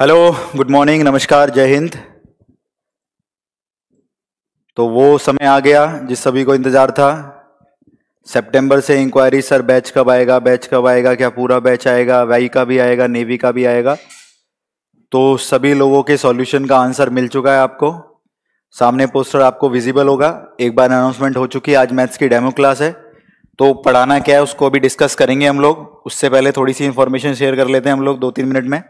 Hello, good morning, नमस्कार, जय हिंद। तो वो समय आ गया जिस सभी को इंतजार था। सितंबर से इंक्वायरी, सर बैच कब आएगा, बैच कब आएगा, क्या पूरा बैच आएगा, वाई का भी आएगा, नेवी का भी आएगा। तो सभी लोगों के सॉल्यूशन का आंसर मिल चुका है आपको, सामने पोस्टर आपको विजिबल होगा। एक बार अनाउंसमेंट हो चुकी है, आज मैथ्स की डेमो क्लास है, तो पढ़ाना क्या है उसको अभी डिस्कस करेंगे हम लोग। उससे पहले थोड़ी सी इन्फॉर्मेशन शेयर कर लेते हैं हम लोग 2-3 मिनट में।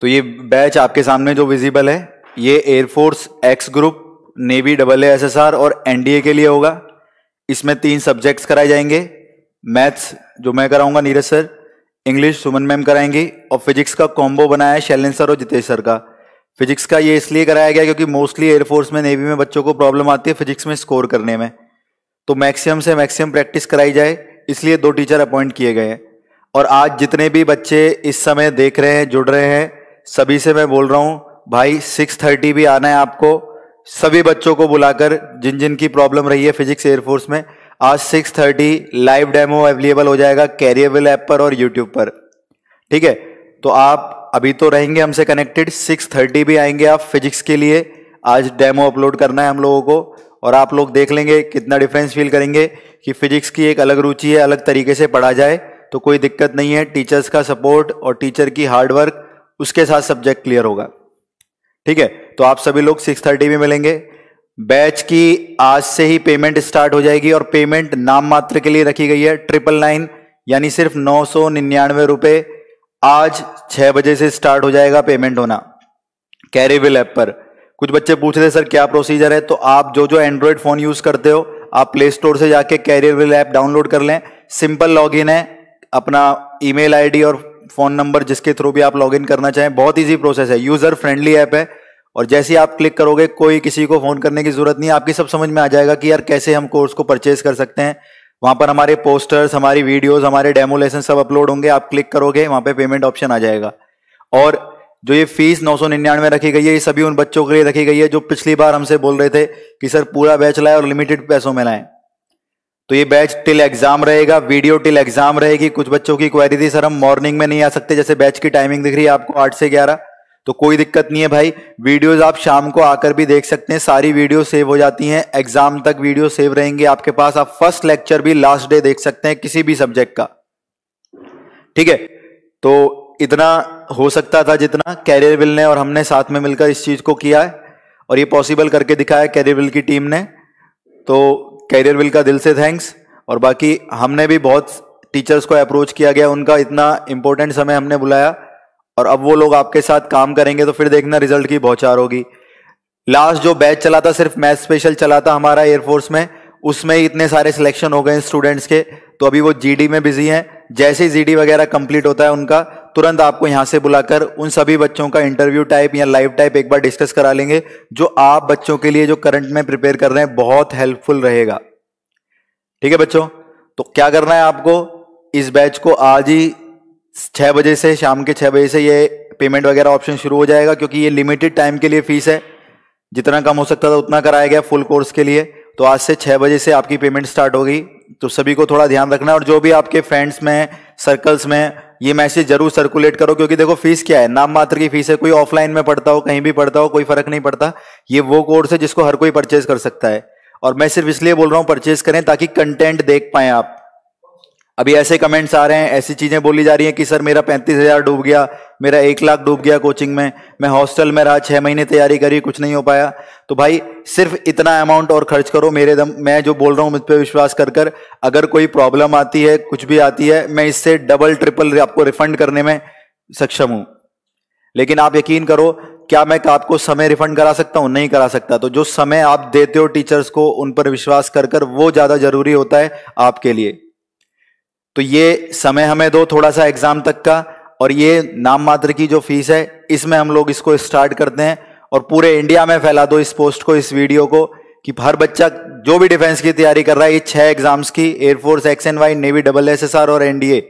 तो ये बैच आपके सामने जो विजिबल है, ये air force X group, navy AA SSR और NDA के लिए होगा। इसमें 3 सब्जेक्ट्स कराए जाएंगे। मैथ्स जो मैं कराऊंगा Neeraj sir, English Suman ma'am कराएंगी, और फिजिक्स का कॉम्बो बनाया है शैलिन सर और जितेश सर का। फिजिक्स का ये इसलिए कराया गया क्योंकि मोस्टली एयरफोर्स में, नेवी में बच्चों को प्रॉब्लम आती है फिजिक्स में स्कोर करने में, तो मैक्सिमम से मैक्सिमम प्रैक्टिस कराई जाए, इसलिए 2 टीचर अपॉइंट किए गए हैं। और आज जितने भी बच्चे इस समय देख रहे हैं, जुड़ रहे हैं, सभी से मैं बोल रहा हूँ भाई 6:30 भी आना है आपको। सभी बच्चों को बुलाकर जिन जिन की प्रॉब्लम रही है फिजिक्स एयरफोर्स में, आज 6:30 लाइव डेमो अवेलेबल हो जाएगा कैरियर विल ऐप पर और यूट्यूब पर, ठीक है। तो आप अभी तो रहेंगे हमसे कनेक्टेड, 6:30 भी आएंगे आप फिजिक्स के लिए। आज डेमो अपलोड करना है हम लोगों को, और आप लोग देख लेंगे कितना डिफरेंस फील करेंगे कि फिजिक्स की एक अलग रुचि है, अलग तरीके से पढ़ा जाए तो कोई दिक्कत नहीं है। टीचर्स का सपोर्ट और टीचर की हार्डवर्क, उसके साथ सब्जेक्ट क्लियर होगा, ठीक है। तो आप सभी लोग 6:30 में मिलेंगे। बैच की आज से ही पेमेंट स्टार्ट हो जाएगी, और पेमेंट नाम मात्र के लिए रखी गई है 999, यानी सिर्फ 999 रुपये। आज 6 बजे से स्टार्ट हो जाएगा पेमेंट होना कैरियर विल ऐप पर। कुछ बच्चे पूछ रहे सर क्या प्रोसीजर है, तो आप जो जो एंड्रॉयड फ़ोन यूज़ करते हो, आप प्ले स्टोर से जाके कैरियर विल ऐप डाउनलोड कर लें। सिंपल लॉगिन है, अपना ईमेल आईडी और फ़ोन नंबर जिसके थ्रू भी आप लॉगिन करना चाहें। बहुत ईजी प्रोसेस है, यूज़र फ्रेंडली ऐप है, और जैसे ही आप क्लिक करोगे कोई किसी को फ़ोन करने की ज़रूरत नहीं है। आपकी सब समझ में आ जाएगा कि यार कैसे हम कोर्स को परचेज कर सकते हैं। वहाँ पर हमारे पोस्टर्स, हमारी वीडियोस, हमारे डेमो लेसन सब अपलोड होंगे। आप क्लिक करोगे, वहाँ पे पेमेंट ऑप्शन आ जाएगा। और जो ये फीस 999 रखी गई है, ये सभी उन बच्चों के लिए रखी गई है जो पिछली बार हमसे बोल रहे थे कि सर पूरा बैच लाए और लिमिटेड पैसों में लाएँ। तो ये बैच टिल एग्जाम रहेगा, वीडियो टिल एग्जाम रहेगी। कुछ बच्चों की क्वेरी थी सर हम मॉर्निंग में नहीं आ सकते, जैसे बैच की टाइमिंग दिख रही है आपको 8 से 11, तो कोई दिक्कत नहीं है भाई। वीडियोस आप शाम को आकर भी देख सकते हैं, सारी वीडियो सेव हो जाती हैं, एग्जाम तक वीडियो सेव रहेंगे आपके पास। आप फर्स्ट लेक्चर भी लास्ट डे देख सकते हैं किसी भी सब्जेक्ट का, ठीक है। तो इतना हो सकता था जितना कैरियर विल ने और हमने साथ में मिलकर इस चीज़ को किया है, और ये पॉसिबल करके दिखाया कैरियर विल की टीम ने। तो कैरियर विल का दिल से थैंक्स। और बाकी हमने भी बहुत टीचर्स को अप्रोच किया गया, उनका इतना इंपॉर्टेंट समय हमने बुलाया, और अब वो लोग आपके साथ काम करेंगे, तो फिर देखना रिजल्ट की बौछार होगी। लास्ट जो बैच चला था सिर्फ मैथ स्पेशल चला था हमारा एयरफोर्स में, उसमें इतने सारे सिलेक्शन हो गए स्टूडेंट्स के, तो अभी वो जीडी में बिजी हैं। जैसे ही जीडी वगैरह कंप्लीट होता है उनका, तुरंत आपको यहाँ से बुलाकर उन सभी बच्चों का इंटरव्यू टाइप या लाइव टाइप एक बार डिस्कस करा लेंगे, जो आप बच्चों के लिए जो करंट में प्रिपेयर कर रहे हैं बहुत हेल्पफुल रहेगा, ठीक है बच्चों। तो क्या करना है आपको, इस बैच को आज ही 6 बजे से, शाम के 6 बजे से ये पेमेंट वगैरह ऑप्शन शुरू हो जाएगा, क्योंकि ये लिमिटेड टाइम के लिए फीस है। जितना कम हो सकता था उतना कराया गया फुल कोर्स के लिए। तो आज से 6 बजे से आपकी पेमेंट स्टार्ट होगी, तो सभी को थोड़ा ध्यान रखना। और जो भी आपके फ्रेंड्स में, सर्कल्स में, ये मैसेज जरूर सर्कुलेट करो, क्योंकि देखो फीस क्या है, नाम मात्र की फीस है। कोई ऑफलाइन में पढ़ता हो, कहीं भी पढ़ता हो, कोई फर्क नहीं पड़ता। ये वो कोर्स है जिसको हर कोई परचेज कर सकता है, और मैं सिर्फ इसलिए बोल रहा हूँ परचेज करें ताकि कंटेंट देख पाएं आप। अभी ऐसे कमेंट्स आ रहे हैं, ऐसी चीज़ें बोली जा रही हैं कि सर मेरा 35,000 डूब गया, मेरा 1 लाख डूब गया कोचिंग में, मैं हॉस्टल में रहा, 6 महीने तैयारी करी, कुछ नहीं हो पाया। तो भाई सिर्फ इतना अमाउंट और खर्च करो, मेरे दम, मैं जो बोल रहा हूँ मुझ पर विश्वास कर कर। अगर कोई प्रॉब्लम आती है, कुछ भी आती है, मैं इससे डबल ट्रिपल आपको रिफंड करने में सक्षम हूँ। लेकिन आप यकीन करो, क्या मैं आपको समय रिफंड करा सकता हूँ? नहीं करा सकता। तो जो समय आप देते हो टीचर्स को, उन पर विश्वास कर कर, वो ज़्यादा ज़रूरी होता है आपके लिए। तो ये समय हमें दो थोड़ा सा एग्जाम तक का, और ये नाम मात्र की जो फीस है इसमें हम लोग इसको स्टार्ट करते हैं। और पूरे इंडिया में फैला दो इस पोस्ट को, इस वीडियो को, कि हर बच्चा जो भी डिफेंस की तैयारी कर रहा है, ये 6 एग्जाम्स की, air force XNY, navy AA SSR और NDA,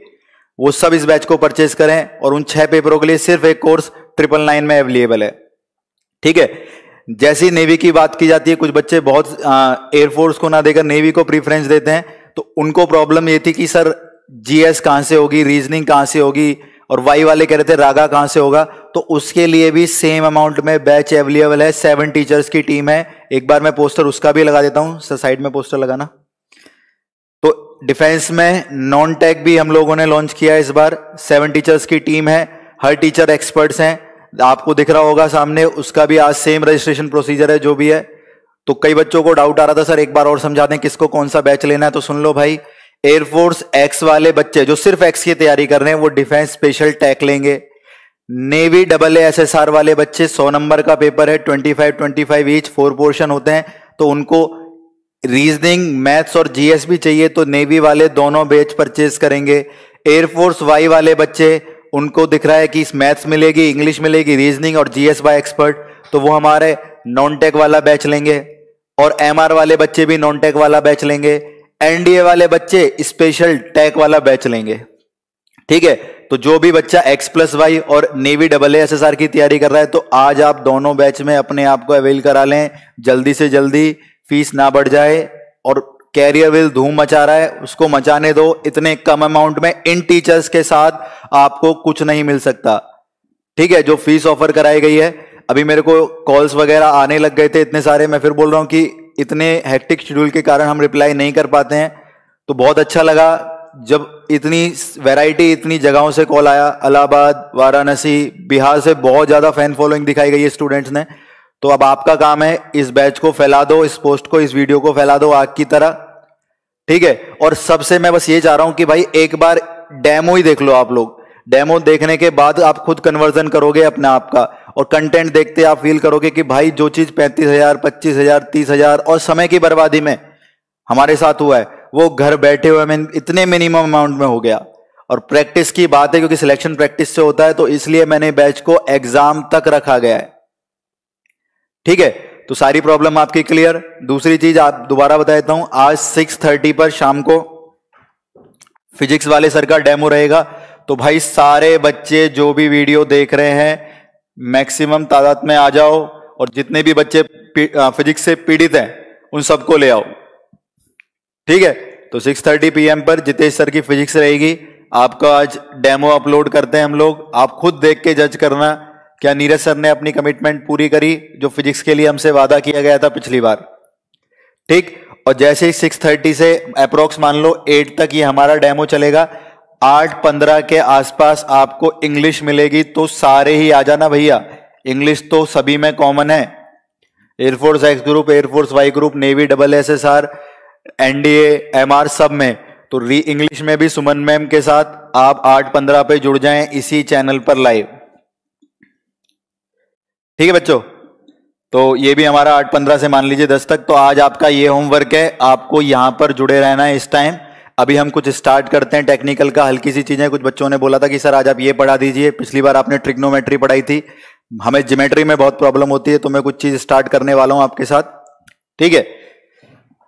वो सब इस बैच को परचेज करें। और उन 6 पेपरों के लिए सिर्फ एक कोर्स 999 में अवेलेबल है, ठीक है। जैसे ही नेवी की बात की जाती है, कुछ बच्चे बहुत एयरफोर्स को ना देकर नेवी को प्रीफरेंस देते हैं, तो उनको प्रॉब्लम ये थी कि सर जीएस कहाँ से होगी, रीजनिंग कहाँ से होगी, और वाई वाले कह रहे थे रागा कहाँ से होगा, तो उसके लिए भी सेम अमाउंट में बैच अवेलेबल है। 7 टीचर्स की टीम है। एक बार मैं पोस्टर उसका भी लगा देता हूँ, साइड में पोस्टर लगाना। तो डिफेंस में नॉन टेक भी हम लोगों ने लॉन्च किया है इस बार। 7 टीचर्स की टीम है, हर टीचर एक्सपर्ट्स हैं, आपको दिख रहा होगा सामने। उसका भी आज सेम रजिस्ट्रेशन प्रोसीजर है जो भी है। तो कई बच्चों को डाउट आ रहा था सर एक बार और समझा दें किसको कौन सा बैच लेना है, तो सुन लो भाई। एयरफोर्स एक्स वाले बच्चे जो सिर्फ एक्स की तैयारी कर रहे हैं वो डिफेंस स्पेशल टैक लेंगे। नेवी AA SSR वाले बच्चे 100 नंबर का पेपर है, 25-25 ईच 4 पोर्शन होते हैं, तो उनको रीजनिंग, मैथ्स और जीएस भी चाहिए, तो नेवी वाले दोनों बैच परचेज करेंगे। एयरफोर्स वाई वाले बच्चे, उनको दिख रहा है कि मैथ्स मिलेगी, इंग्लिश मिलेगी, रीजनिंग और जीएस बाय एक्सपर्ट, तो वो हमारे नॉन टेक वाला बैच लेंगे। और एमआर वाले बच्चे भी नॉन टेक वाला बैच लेंगे। एनडीए वाले बच्चे स्पेशल टैक वाला बैच लेंगे। ठीक है, तो जो भी बच्चा X+Y और नेवी AA SSR की तैयारी कर रहा है तो आज आप दोनों बैच में अपने आप को अवेल करा लें, जल्दी से जल्दी, फीस ना बढ़ जाए। और कैरियर विल धूम मचा रहा है, उसको मचाने दो। इतने कम अमाउंट में इन टीचर्स के साथ आपको कुछ नहीं मिल सकता। ठीक है, जो फीस ऑफर कराई गई है। अभी मेरे को कॉल्स वगैरह आने लग गए थे इतने सारे, मैं फिर बोल रहा हूँ कि इतने हेक्टिक शेड्यूल के कारण हम रिप्लाई नहीं कर पाते हैं। तो बहुत अच्छा लगा जब इतनी वैरायटी, इतनी जगहों से कॉल आया। इलाहाबाद, वाराणसी, बिहार से बहुत ज़्यादा फैन फॉलोइंग दिखाई गई है स्टूडेंट्स ने। तो अब आपका काम है इस बैच को फैला दो, इस पोस्ट को, इस वीडियो को फैला दो आग की तरह। ठीक है, और सबसे मैं बस ये चाह रहा हूँ कि भाई एक बार डेमो ही देख लो आप लोग। डेमो देखने के बाद आप खुद कन्वर्जन करोगे अपना आपका, और कंटेंट देखते आप फील करोगे कि भाई जो चीज 35,000, 25,000, 30,000 और समय की बर्बादी में हमारे साथ हुआ है वो घर बैठे हुए में इतने मिनिमम अमाउंट में हो गया। और प्रैक्टिस की बात है, क्योंकि सिलेक्शन प्रैक्टिस से होता है, तो इसलिए मैंने बैच को एग्जाम तक रखा गया है। ठीक है, तो सारी प्रॉब्लम आपकी क्लियर। दूसरी चीज आप दोबारा बता देता हूं, आज 6:30 पर शाम को फिजिक्स वाले सर का डेमो रहेगा। तो भाई सारे बच्चे जो भी वीडियो देख रहे हैं मैक्सिमम तादाद में आ जाओ, और जितने भी बच्चे फिजिक्स से पीड़ित हैं उन सबको ले आओ। ठीक है, तो 6:30 PM पर जितेश सर की फिजिक्स रहेगी। आपका आज डेमो अपलोड करते हैं हम लोग, आप खुद देख के जज करना क्या नीरज सर ने अपनी कमिटमेंट पूरी करी जो फिजिक्स के लिए हमसे वादा किया गया था पिछली बार। ठीक, और जैसे ही 6:30 से अप्रोक्स मान लो 8 तक ये हमारा डेमो चलेगा। 8:15 के आसपास आपको इंग्लिश मिलेगी, तो सारे ही आ जाना भैया। इंग्लिश तो सभी में कॉमन है, air force X group, air force Y group, navy AA SSR, NDA, MR सब में। तो इंग्लिश में भी सुमन मैम के साथ आप 8:15 पे जुड़ जाएं इसी चैनल पर लाइव। ठीक है बच्चों, तो ये भी हमारा 8:15 से मान लीजिए 10 तक। तो आज आपका ये होमवर्क है, आपको यहां पर जुड़े रहना है इस टाइम। अभी हम कुछ स्टार्ट करते हैं टेक्निकल का, हल्की सी चीजें। कुछ बच्चों ने बोला था कि सर आज आप ये पढ़ा दीजिए, पिछली बार आपने ट्रिग्नोमेट्री पढ़ाई थी, हमें ज्योमेट्री में बहुत प्रॉब्लम होती है, तो मैं कुछ चीज स्टार्ट करने वाला हूं आपके साथ। ठीक है,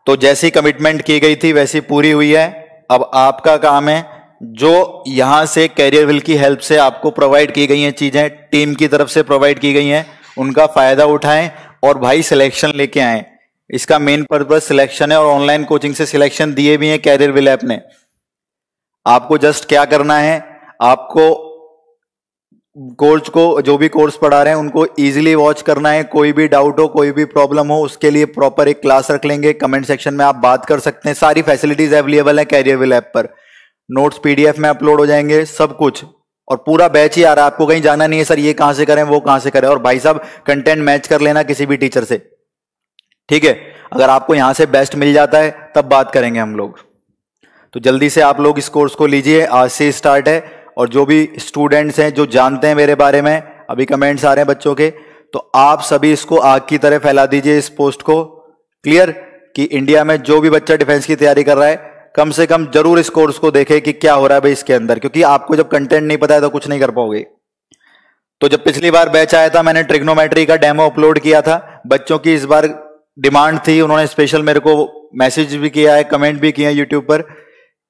तो जैसी कमिटमेंट की गई थी वैसी पूरी हुई है। अब आपका काम है जो यहां से कैरियर विल की हेल्प से आपको प्रोवाइड की गई हैं चीजें, टीम की तरफ से प्रोवाइड की गई हैं, उनका फायदा उठाएं और भाई सिलेक्शन लेके आए। इसका मेन पर्पस सिलेक्शन है, और ऑनलाइन कोचिंग से सिलेक्शन दिए भी हैं कैरियर विल ऐप ने। आपको जस्ट क्या करना है, आपको कोर्स को, जो भी कोर्स पढ़ा रहे हैं उनको इजीली वॉच करना है। कोई भी डाउट हो, कोई भी प्रॉब्लम हो, उसके लिए प्रॉपर एक क्लास रख लेंगे। कमेंट सेक्शन में आप बात कर सकते हैं। सारी फैसिलिटीज अवेलेबल है कैरियर विल ऐप पर, नोट्स PDF में अपलोड हो जाएंगे सब कुछ, और पूरा बैच ही आ रहा है। आपको कहीं जाना नहीं है सर ये कहां से करें, वो कहां से करें। और भाई साहब कंटेंट मैच कर लेना किसी भी टीचर से। ठीक है, अगर आपको यहां से बेस्ट मिल जाता है तब बात करेंगे हम लोग। तो जल्दी से आप लोग इस कोर्स को लीजिए, आज से स्टार्ट है। और जो भी स्टूडेंट्स हैं जो जानते हैं मेरे बारे में, अभी कमेंट्स आ रहे हैं बच्चों के, तो आप सभी इसको आग की तरह फैला दीजिए इस पोस्ट को। क्लियर, कि इंडिया में जो भी बच्चा डिफेंस की तैयारी कर रहा है कम से कम जरूर इस कोर्स को देखे कि क्या हो रहा है भाई इसके अंदर, क्योंकि आपको जब कंटेंट नहीं पता है तो कुछ नहीं कर पाओगे। तो जब पिछली बार बैच आया था मैंने ट्रिग्नोमेट्री का डेमो अपलोड किया था, बच्चों की इस बार डिमांड थी, उन्होंने स्पेशल मेरे को मैसेज भी किया है, कमेंट भी किया है यूट्यूब पर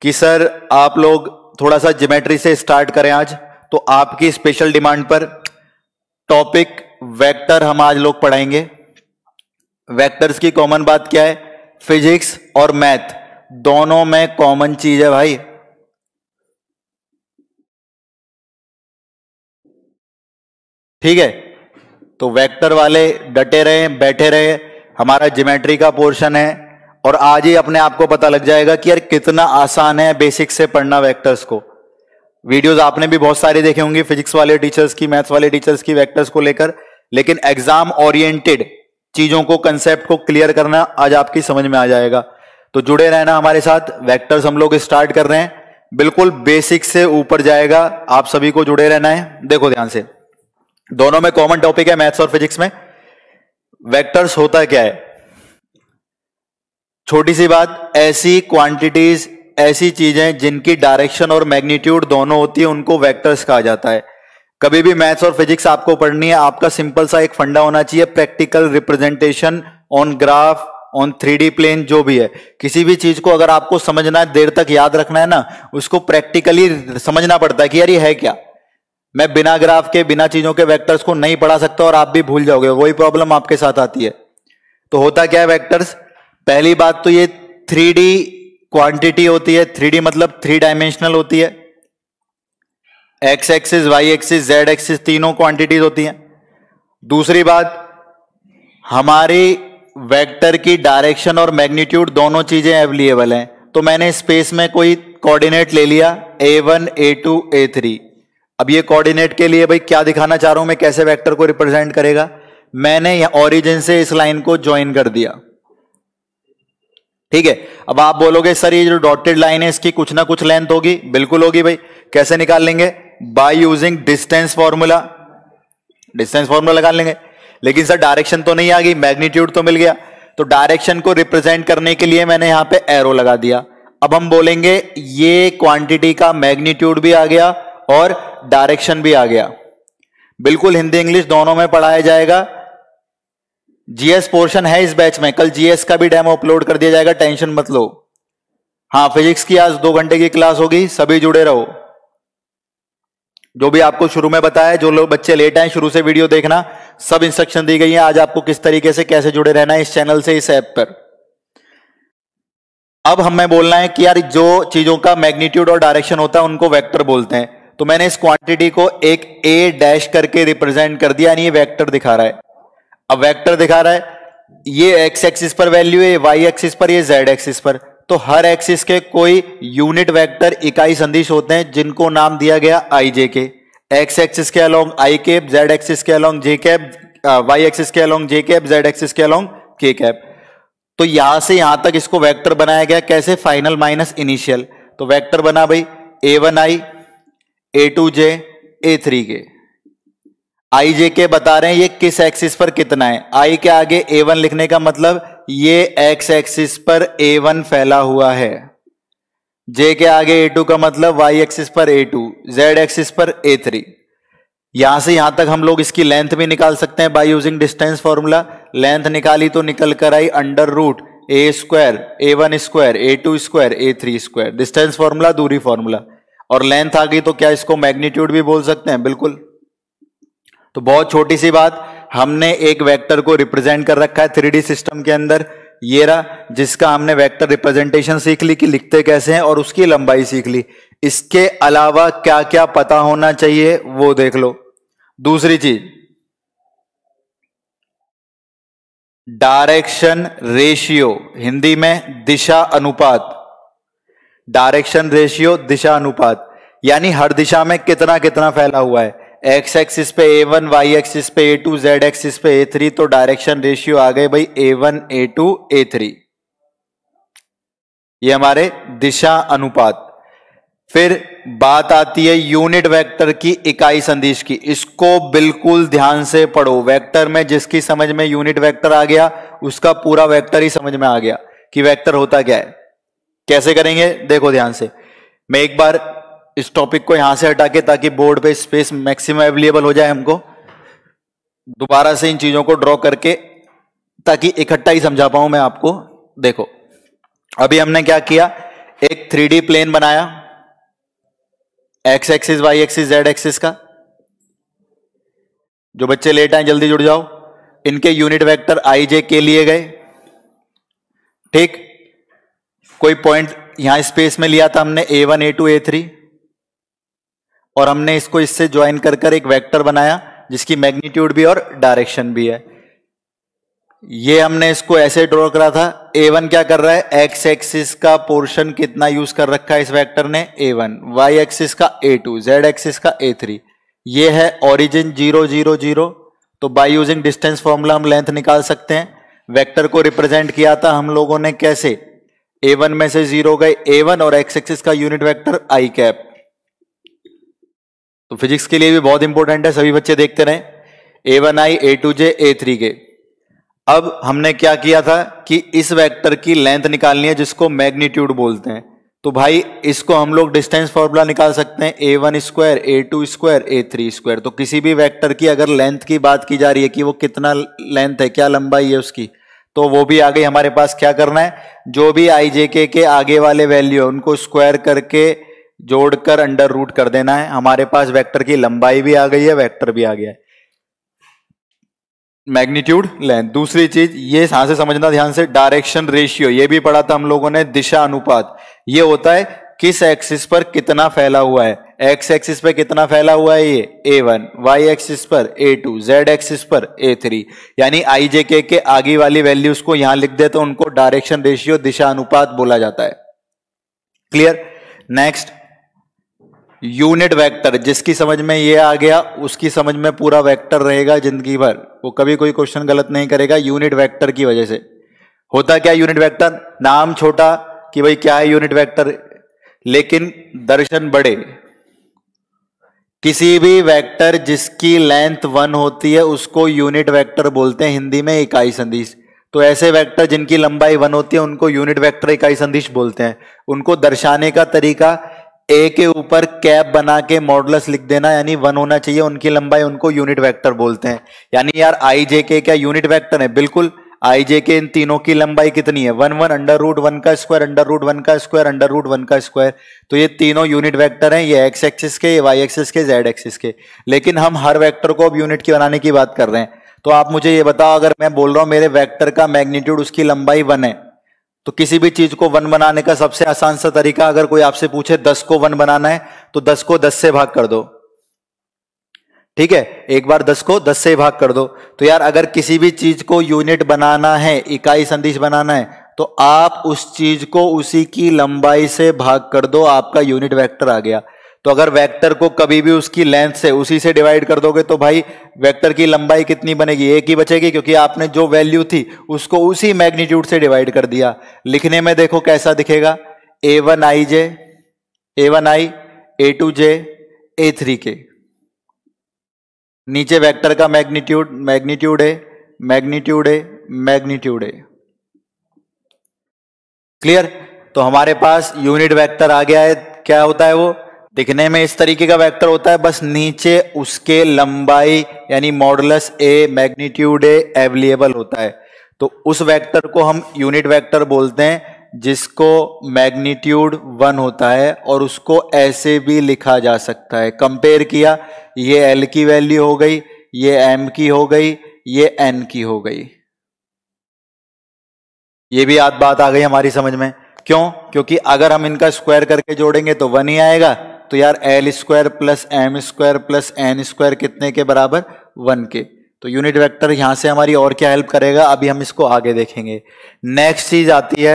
कि सर आप लोग थोड़ा सा ज्योमेट्री से स्टार्ट करें आज। तो आपकी स्पेशल डिमांड पर टॉपिक वेक्टर हम आज लोग पढ़ाएंगे। वेक्टर्स की कॉमन बात क्या है, फिजिक्स और मैथ दोनों में कॉमन चीज है भाई। ठीक है। तो वेक्टर वाले डटे रहे, बैठे रहे, हमारा ज्योमेट्री का पोर्शन है और आज ही अपने आप को पता लग जाएगा कि यार कितना आसान है बेसिक से पढ़ना वेक्टर्स को। वीडियोस आपने भी बहुत सारे देखे होंगे फिजिक्स वाले टीचर्स की, मैथ्स वाले टीचर्स की वेक्टर्स को लेकर, लेकिन एग्जाम ओरिएंटेड चीजों को, कंसेप्ट को क्लियर करना आज आपकी समझ में आ जाएगा। तो जुड़े रहना हमारे साथ, वेक्टर्स हम लोग स्टार्ट कर रहे हैं, बिल्कुल बेसिक से ऊपर जाएगा, आप सभी को जुड़े रहना है। देखो ध्यान से, दोनों में कॉमन टॉपिक है मैथ्स और फिजिक्स में। वेक्टर्स होता क्या है? छोटी सी बात, ऐसी क्वांटिटीज, ऐसी चीजें जिनकी डायरेक्शन और मैग्नीट्यूड दोनों होती है उनको वेक्टर्स कहा जाता है। कभी भी मैथ्स और फिजिक्स आपको पढ़नी है, आपका सिंपल सा एक फंडा होना चाहिए, practical representation on graph, on 3D plane, जो भी है। किसी भी चीज को अगर आपको समझना है, देर तक याद रखना है ना, उसको प्रैक्टिकली समझना पड़ता है कि यार ये है क्या। मैं बिना ग्राफ के, बिना चीजों के वेक्टर्स को नहीं पढ़ा सकता और आप भी भूल जाओगे, वही प्रॉब्लम आपके साथ आती है। तो होता क्या है वेक्टर्स? पहली बात तो ये 3D क्वांटिटी होती है। 3D मतलब 3 डायमेंशनल होती है। X axis, Y axis, Z axis, तीनों क्वांटिटीज होती हैं। दूसरी बात, हमारी वेक्टर की डायरेक्शन और मैग्नीट्यूड दोनों चीजें अवेलेबल हैं। तो मैंने स्पेस में कोई कोऑर्डिनेट ले लिया, A1, A2, A3। अब ये कोऑर्डिनेट के लिए भाई क्या दिखाना चाह रहा हूं मैं, कैसे वेक्टर को रिप्रेजेंट करेगा। मैंने ओरिजिन से इस लाइन को ज्वाइन कर दिया, ठीक है। अब आप बोलोगे सर ये जो डॉटेड लाइन है इसकी कुछ ना कुछ लेंथ होगी, बिल्कुल होगी भाई। कैसे निकाल लेंगे? By using distance formula, distance formula लगा लेंगे। लेकिन सर डायरेक्शन तो नहीं आ गई, मैग्नीट्यूड तो मिल गया। तो डायरेक्शन को रिप्रेजेंट करने के लिए मैंने यहां पे एरो लगा दिया। अब हम बोलेंगे ये क्वांटिटी का मैग्नीट्यूड भी आ गया और डायरेक्शन भी आ गया। बिल्कुल हिंदी इंग्लिश दोनों में पढ़ाया जाएगा। जीएस पोर्शन है इस बैच में, कल जीएस का भी डेमो अपलोड कर दिया जाएगा, टेंशन मत लो। हाँ, फिजिक्स की आज 2 घंटे की क्लास होगी, सभी जुड़े रहो। जो भी आपको शुरू में बताया, जो लोग बच्चे लेट आए शुरू से वीडियो देखना, सब इंस्ट्रक्शन दी गई है आज आपको किस तरीके से, कैसे जुड़े रहना है इस चैनल से, इस ऐप पर। अब हमें बोलना है कि यार जो चीजों का मैग्नीट्यूड और डायरेक्शन होता है उनको वेक्टर बोलते हैं। तो मैंने इस क्वांटिटी को एक A डैश करके रिप्रेजेंट कर दिया, यानी ये वेक्टर दिखा रहा है। अब वेक्टर दिखा रहा है, ये x एक्सिस पर वैल्यू है, y एक्सिस पर, ये z एक्सिस पर। तो हर एक्सिस के कोई यूनिट वेक्टर, इकाई सदिश होते हैं, जिनको नाम दिया गया ij के। x एक्सिस के along i cap, z axis के along j cap, y axis के along j cap, z axis के अलोंग k कैप। तो यहां से यहां तक इसको वेक्टर बनाया गया। कैसे? Final minus initial. तो वेक्टर बना भाई a1i, A2J, A3K। IJ के बता रहे हैं ये किस एक्सिस पर कितना है। I के आगे A1 लिखने का मतलब ये X एक्सिस पर A1 फैला हुआ है। J के आगे A2 का मतलब Y एक्सिस पर A2, Z एक्सिस पर A3। यहां से यहां तक हम लोग इसकी लेंथ भी निकाल सकते हैं by using distance formula. Length निकाली तो निकल कर आई अंडर रूट ए square, A1 square, A2 square, A3 square. Distance formula, दूरी फॉर्मूला। और लेंथ आ गई तो क्या इसको मैग्नीट्यूड भी बोल सकते हैं? बिल्कुल। तो बहुत छोटी सी बात, हमने एक वेक्टर को रिप्रेजेंट कर रखा है 3D सिस्टम के अंदर। ये रहा, जिसका हमने वेक्टर रिप्रेजेंटेशन सीख ली कि लिखते कैसे हैं, और उसकी लंबाई सीख ली। इसके अलावा क्या क्या पता होना चाहिए वो देख लो। दूसरी चीज, डायरेक्शन रेशियो, हिंदी में दिशा अनुपात। डायरेक्शन रेशियो, दिशा अनुपात, यानी हर दिशा में कितना कितना फैला हुआ है। एक्स एक्सिस पे A1, वाई एक्सिस पे A2, जेड एक्सिस पे A3। तो डायरेक्शन रेशियो आ गए भाई A1, A2, A3, ये हमारे दिशा अनुपात। फिर बात आती है यूनिट वेक्टर की, इकाई सदिश की। इसको बिल्कुल ध्यान से पढ़ो। वेक्टर में जिसकी समझ में यूनिट वेक्टर आ गया उसका पूरा वेक्टर ही समझ में आ गया कि वेक्टर होता क्या है। कैसे करेंगे? देखो ध्यान से, मैं एक बार इस टॉपिक को यहां से हटा के, ताकि बोर्ड पे स्पेस मैक्सिमम अवेलेबल हो जाए हमको, दोबारा से इन चीजों को ड्रॉ करके, ताकि इकट्ठा ही समझा पाऊं मैं आपको। देखो, अभी हमने क्या किया, एक 3D प्लेन बनाया, X axis, Y axis, Z axis का। जो बच्चे लेट आए जल्दी जुड़ जाओ। इनके यूनिट वेक्टर आईजे के लिए गए, ठीक। कोई पॉइंट यहां स्पेस में लिया था हमने A1, A2, A3, और हमने इसको इससे ज्वाइन कर एक वेक्टर बनाया जिसकी मैग्नीट्यूड भी और डायरेक्शन भी है। ये हमने इसको ऐसे ड्रॉ करा था। A1 क्या कर रहा है, एक्स एक्सिस का पोर्शन कितना यूज कर रखा है इस वेक्टर ने A1, वाई एक्सिस का A2, जेड एक्सिस का A3। ये है ओरिजिन 0 0 0। तो बाय यूजिंग डिस्टेंस फॉर्मूला हम लेंथ निकाल सकते हैं। वेक्टर को रिप्रेजेंट किया था हम लोगों ने कैसे, A1 में से 0 गए A1 और एक्स एक्सिस का यूनिट वेक्टर आई कैप। तो फिजिक्स के लिए भी बहुत इंपॉर्टेंट है, सभी बच्चे देखते रहे। A1i, A2j, A3 के। अब हमने क्या किया था कि इस वेक्टर की लेंथ निकालनी है जिसको मैग्नीट्यूड बोलते हैं। तो भाई इसको हम लोग डिस्टेंस फॉर्मूला निकाल सकते हैं, A1 square, A2 square, A3 square. तो किसी भी वेक्टर की अगर लेंथ की बात की जा रही है कि वो कितना लेंथ है, क्या लंबाई है उसकी, तो वो भी आ गई हमारे पास। क्या करना है, जो भी आई जे के आगे वाले वैल्यू है उनको स्क्वायर करके जोड़कर अंडर रूट कर देना है। हमारे पास वेक्टर की लंबाई भी आ गई है, वेक्टर भी आ गया है, मैग्नीट्यूड, लेंथ। दूसरी चीज ये यहां से समझना ध्यान से, डायरेक्शन रेशियो ये भी पढ़ा था हम लोगों ने, दिशा अनुपात। ये होता है किस एक्सिस पर कितना फैला हुआ है। एक्स एक्सिस पर कितना फैला हुआ है ये A1, वाई एक्सिस पर A2, जेड एक्सिस पर A3। यानी आई जे के आगे वाली वैल्यूज को यहां लिख दे तो उनको डायरेक्शन रेशियो, दिशा अनुपात बोला जाता है। क्लियर। नेक्स्ट यूनिट वेक्टर, जिसकी समझ में ये आ गया उसकी समझ में पूरा वेक्टर रहेगा जिंदगी भर, वो कभी कोई क्वेश्चन गलत नहीं करेगा यूनिट वेक्टर की वजह से। होता क्या यूनिट वेक्टर, नाम छोटा कि भाई क्या है यूनिट वेक्टर, लेकिन दर्शन बड़े। किसी भी वेक्टर जिसकी लेंथ 1 होती है उसको यूनिट वेक्टर बोलते हैं हिंदी में इकाई संदिश। तो ऐसे वेक्टर जिनकी लंबाई 1 होती है उनको यूनिट वेक्टर, इकाई संदिश बोलते हैं। उनको दर्शाने का तरीका, ए के ऊपर कैप बना के मॉडुलस लिख देना, यानी 1 होना चाहिए उनकी लंबाई, उनको यूनिट वेक्टर बोलते हैं। यानी यार आई जे के क्या यूनिट वेक्टर है, बिल्कुल। आई जे के इन तीनों की लंबाई कितनी है, 1 1, √1 का स्क्वायर, √1 का स्क्वायर, √1 का स्क्वायर। तो ये तीनों यूनिट वेक्टर हैं, ये एक्स एक्सिस के, ये वाई एक्सिस के, जेड एक्सिस के। लेकिन हम हर वेक्टर को अब यूनिट की बनाने की बात कर रहे हैं। तो आप मुझे ये बताओ, अगर मैं बोल रहा हूं मेरे वेक्टर का मैग्नीट्यूड, उसकी लंबाई 1 है, तो किसी भी चीज को 1 बनाने का सबसे आसान सा तरीका, अगर कोई आपसे पूछे 10 को 1 बनाना है तो 10 को 10 से भाग कर दो। ठीक है, एक बार 10 को 10 से भाग कर दो। तो यार अगर किसी भी चीज को यूनिट बनाना है, इकाई संदिश बनाना है, तो आप उस चीज को उसी की लंबाई से भाग कर दो, आपका यूनिट वेक्टर आ गया। तो अगर वेक्टर को कभी भी उसकी लेंथ से, उसी से डिवाइड कर दोगे तो भाई वेक्टर की लंबाई कितनी बनेगी, एक ही बचेगी, क्योंकि आपने जो वैल्यू थी उसको उसी मैग्नीट्यूड से डिवाइड कर दिया। लिखने में देखो कैसा दिखेगा, A1i, A2j, A3k। नीचे वेक्टर का मैग्नीट्यूड, मैग्नीट्यूड है। क्लियर। तो हमारे पास यूनिट वेक्टर आ गया है। क्या होता है वो, दिखने में इस तरीके का वेक्टर होता है, बस नीचे उसके लंबाई यानी modulus A, magnitude A available होता है। तो उस वेक्टर को हम यूनिट वेक्टर बोलते हैं जिसको मैग्नीट्यूड 1 होता है, और उसको ऐसे भी लिखा जा सकता है। कंपेयर किया, ये एल की वैल्यू हो गई, ये एम की हो गई, ये एन की हो गई। ये भी बात आ गई हमारी समझ में। क्यों, क्योंकि अगर हम इनका स्क्वायर करके जोड़ेंगे तो 1 ही आएगा। तो यार L square plus M square plus N square कितने के बराबर, 1 के। तो यूनिट वेक्टर यहां से हमारी और क्या हेल्प करेगा, अभी हम इसको आगे देखेंगे। नेक्स्ट चीज आती है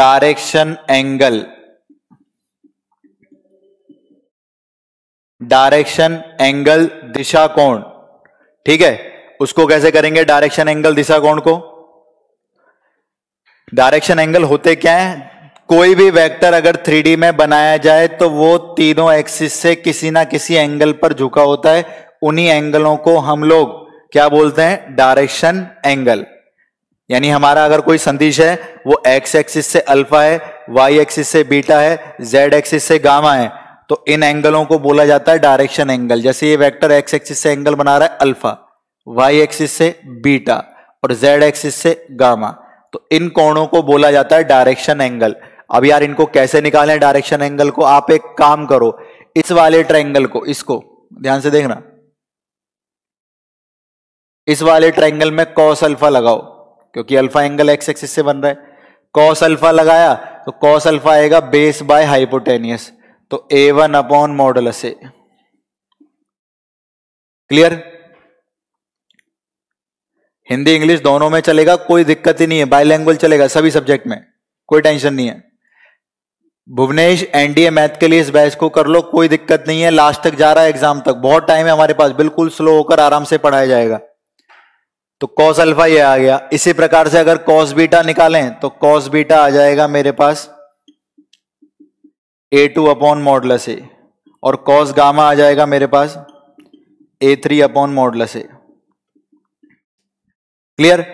डायरेक्शन एंगल। डायरेक्शन एंगल, दिशा कोण। ठीक है, उसको कैसे करेंगे डायरेक्शन एंगल, दिशा कोण को। डायरेक्शन एंगल होते क्या है, कोई भी वेक्टर अगर 3D में बनाया जाए तो वो तीनों एक्सिस से किसी ना किसी एंगल पर झुका होता है। उन्हीं एंगलों को हम लोग क्या बोलते हैं, डायरेक्शन एंगल। यानी हमारा अगर कोई संदिश है, वो एक्स एक्सिस से अल्फा है, वाई एक्सिस से बीटा है, जेड एक्सिस से गामा है, तो इन एंगलों को बोला जाता है डायरेक्शन एंगल। जैसे ये वेक्टर एक्स एक्सिस से एंगल बना रहा है अल्फा, वाई एक्सिस से बीटा और जेड एक्सिस से गामा, तो इन कोणों को बोला जाता है डायरेक्शन एंगल। अब यार इनको कैसे निकालें डायरेक्शन एंगल को, आप एक काम करो, इस वाले ट्रायंगल को, इसको ध्यान से देखना, इस वाले ट्रायंगल में कॉस अल्फा लगाओ, क्योंकि अल्फा एंगल एक्स एक्सिस से बन रहा है। कॉस अल्फा लगाया तो कॉस अल्फा आएगा बेस बाय हाइपोटेनियस, तो A1 upon modulus A. Clear. Hindi English दोनों में चलेगा, कोई दिक्कत ही नहीं है, बाईलैंग्वेज चलेगा सभी सब्जेक्ट में, कोई टेंशन नहीं है। भुवनेश एनडीए मैथ के लिए इस बैच को कर लो, कोई दिक्कत नहीं है, लास्ट तक जा रहा है, एग्जाम तक बहुत टाइम है हमारे पास, बिल्कुल स्लो होकर आराम से पढ़ाया जाएगा। तो कॉस अल्फा ये आ गया, इसी प्रकार से अगर कॉस बीटा निकालें तो कॉस बीटा आ जाएगा मेरे पास A2 अपॉन मॉडुलस ए, और कॉस गामा आ जाएगा मेरे पास A3 upon modulus A. Clear?